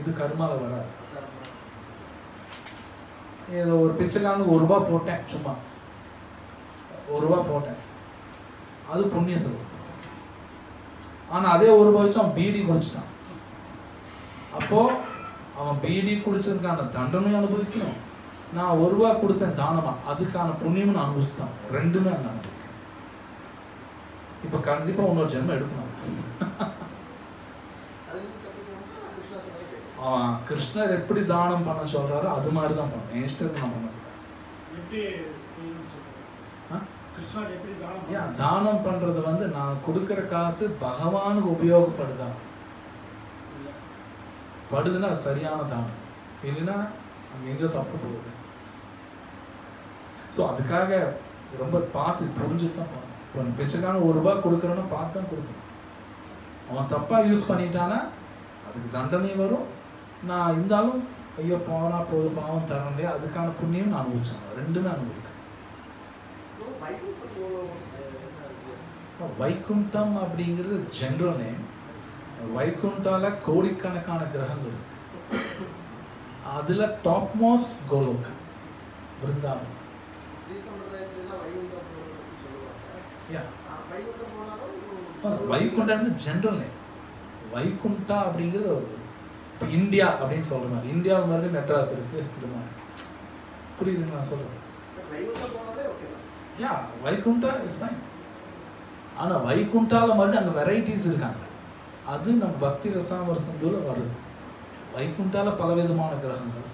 இது கர்மாவில் வராது. இதில் ஒரு பிச்சைக்கான ₹1 போட்டேன், சும்மா ₹1 போட்டேன், அது புண்ணியத்தில் வரும். ஆனால் அதே ₹1 வச்சு அவன் பீடி குடிச்சிட்டான். அப்போது அவன் பீடி குடிச்சதுக்கான தண்டனையும் அனுபவிக்கணும். நான் ₹1 கொடுத்தேன் தானமாக, அதுக்கான புண்ணியமும் நான் அனுபவிச்சுட்டான். ரெண்டுமே அனுபவிக்கும். இப்போ கண்டிப்பாக இன்னொரு ஜென்மம் எடுக்கணும். கிருஷ்ணர் எப்படி தானம் பண்ண சொல்கிறாரோ அது மாதிரி தான் பண்ணணும். என் இஷ்டத்துக்கு நான் பண்ணுறேன். ஏன் தானம் பண்ணுறது வந்து நான் கொடுக்குற காசு பகவானுக்கு உபயோகப்படுதா படுதுன்னா சரியான தானம், இல்லைன்னா அங்கே எங்கே தப்பு போகுது. ஸோ அதுக்காக ரொம்ப பார்த்து புரிஞ்சுட்டு தான் பண்ணணும். இப்போ பிச்சைக்கான ₹1 கொடுக்குறோன்னா பார்த்து தான் கொடுக்கணும். அவன் தப்பாக யூஸ் பண்ணிட்டானா அதுக்கு தண்டனையும் வரும். நான் இருந்தாலும் ஐயோ பாவனா போது பாவம் தர முடியாது, அதுக்கான புண்ணியம் நான் அனுபவிச்சேன். ரெண்டுமே அனுபவிக்கிறேன். வைகுண்டம் அப்படிங்கிறது ஜென்ரல் நேம். வைகுண்டாவில் கோடிக்கணக்கான கிரகங்கள் இருக்கு. அதில் டாப் மோஸ்ட் கோலோக் விருந்தாவனம். வைகுண்டது ஜென்ரல் நேம். வைகுண்டா அப்படிங்கிறது ஒரு இப்போ இந்தியா அப்படின்னு சொல்கிற மாதிரி, இந்தியாவில் மாதிரி மெட்ராஸ் இருக்குது, இந்த மாதிரி புரியுதுன்னு நான் சொல்கிறேன். Yeah Vaikuntha is fine. ஆனால் வைகுண்டாவில் மாதிரி அங்கே வெரைட்டிஸ் இருக்காங்க. அது நம்ம பக்தி ரசாமரசந்தூரில் வருது. வைகுண்டாவில் பலவிதமான கிரகங்கள்.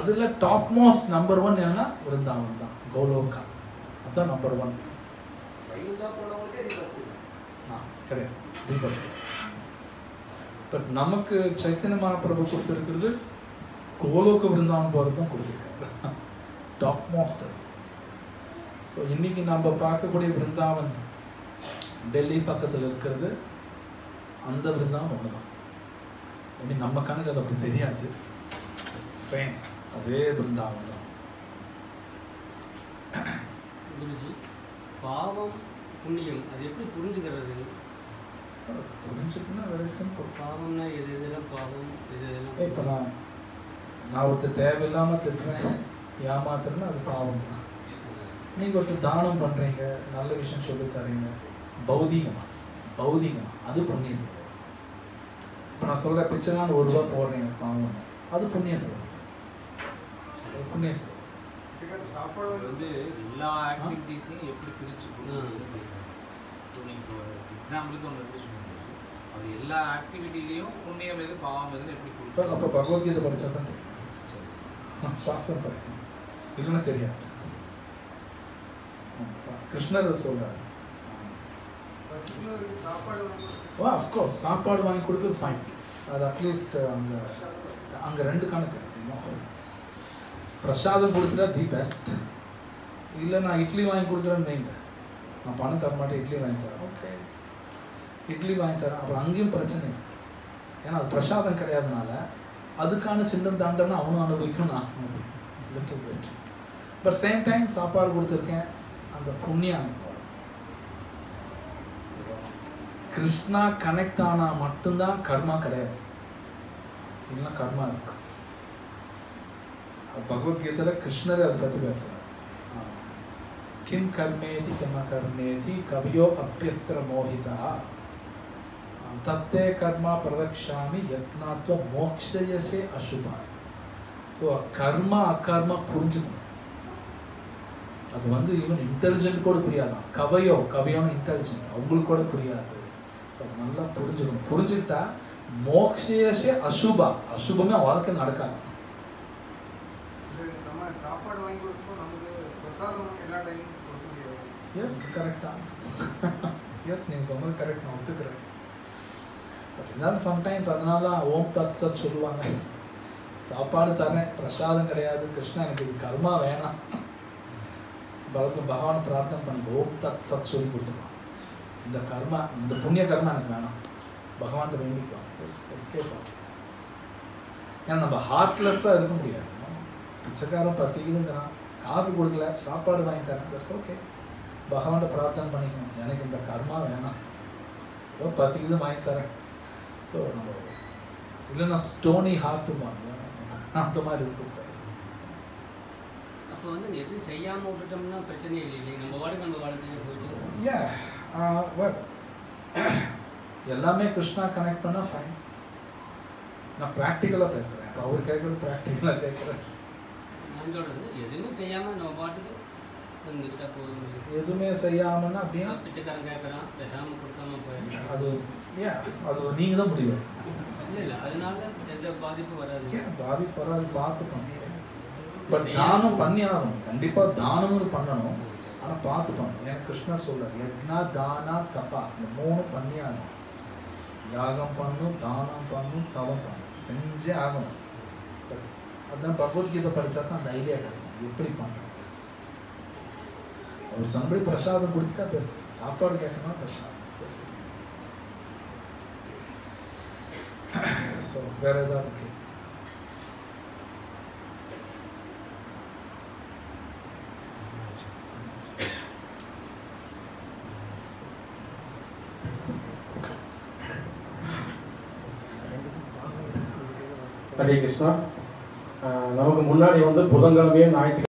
அதில் டாப் மோஸ்ட் நம்பர் 1 என்னன்னா விருந்தாவன் தான், கோலோகா. அதுதான் நம்பர் 1. बट नमक चैतन्य महाप्रभु कोलोक वृंदावन टॉप मोस्ट सो इनकी नाम पार्क वृंदावन डेली पकड़ अंद वृंदावन इन नम कण अब सें अदे वृंदावन गुरुजी पावम पुण्यम अभी புரிஞ்சிக்கணும் வேற சிம்பிள் பாவம்னா எதெல்லாம் பாவம் எதெல்லாம் இப்ப நான் ஒருத்த தேவ இல்லாம திட்டுறேன் யாமாத்துறேன்னா அது பாவம் தான் நீங்க ஒருத்த தானம் பண்றீங்க நல்ல விஷயம் சொல்லி தரீங்க பௌதிகமா பௌதிகமா அது புண்ணியம் இப்ப நான் சொல்ற பிச்சைலாம் ஒரு ரூபா போடுறீங்க பாவம் அது புண்ணியம் புண்ணியம் சிக்கன் சாப்பாடு வந்து எல்லா ஆக்டிவிட்டீஸையும் எப்படி பிரிச்சுக்கணும் एग्जांपल को हम लोग समझेंगे और ये ला एक्टिविटी लियो पुण्य में तो पाव में तो ऐसे कुल पर अपन भगवत गीता पढ़ सकते हैं हम शास्त्र पढ़े इल्लु ना तेरी याद कृष्ण रसोला पर्सनल सापाड़ वाह ऑफ कोर्स सापाड़ वाइन कुल को फाइन अद एटलीस्ट अंग अंग रेंड कणक प्रसाद कुडुत्रा दी बेस्ट इल्ला ना इडली वाइन कुडुत्रा नेंगा ना पणम तरमाटे इडली वाइन तरा ओके इडली वाई तर अब अंगे प्रच्ने ऐसा प्रसाद कदान चिन्ह दाटना अनुभविक ना अनुभविक बट सेम टाइम सापा अण्य कृष्णा कनेक्ट आना मटम कर्मा कल कर्मा भगवद गीता कृष्णर अस किम कर्मेति किम कर्मेति कवियो अप्यत्र मोहितः तत्ते कर्म प्रवक्षामि यत्नात्व मोक्षयसे अशुभाय सो कर्म अकर्म पुरिंजुक्कुम अदु वंदु इवन इंटेलिजेंट कोड पुरियादा कवियो कवियोन इंटेलिजेंट अवंगलुक्कु कोड पुरियादु सो नल्ला पुरिंजुक्कुम पुरिंजिट्टा मोक्षयसे अशुभा अशुभमे वार्क्कु नडक्कादु நம்ம சாப்பாடு வாங்கி கொடுத்தோம் நமக்கு பிரசாதம் எல்லா டைம் கொடுக்குறீங்க எஸ் கரெக்ட்டா எஸ் நீங்க சொன்னது கரெக்ட் நான் ஒத்துக்கறேன் அதனால சம்டைம்ஸ் அதனால ஓம் தத் சத் சொல்லுவாங்க சாப்பாடு தரேன் பிரசாதம் கிடையாது கிருஷ்ணா எனக்கு இது கர்மா வேணாம் பலத்த பகவான் பிரார்த்தனை பண்ணி ஓம் தத் சத் சொல்லி கொடுத்தோம் இந்த கர்மா இந்த புண்ணிய கர்மா எனக்கு வேணாம் பகவான் வேண்டிப்பா எஸ் எஸ்கேப் ஆ நம்ம ஹார்ட்லெஸ்ஸா இருக்க முடியாது पिछकार पसिदा कासु को सापा वांग तरह ओके भगवान प्रार्थना पड़ी कर्मा वो पसिद वांग तरह सो ना स्टोनी हार्टा अंतमारी कृष्णा कनेक्ट पड़ा फाइन ना प्राक्टिकला पेस प्राक्टिकला के यागम अदा भगवदीता पढ़ा तो अंत ईडिया कल सब प्रसाद कुछ सापा क्या प्रसाद हरे कृष्णा नमक मुझे बुधन न्यायिक।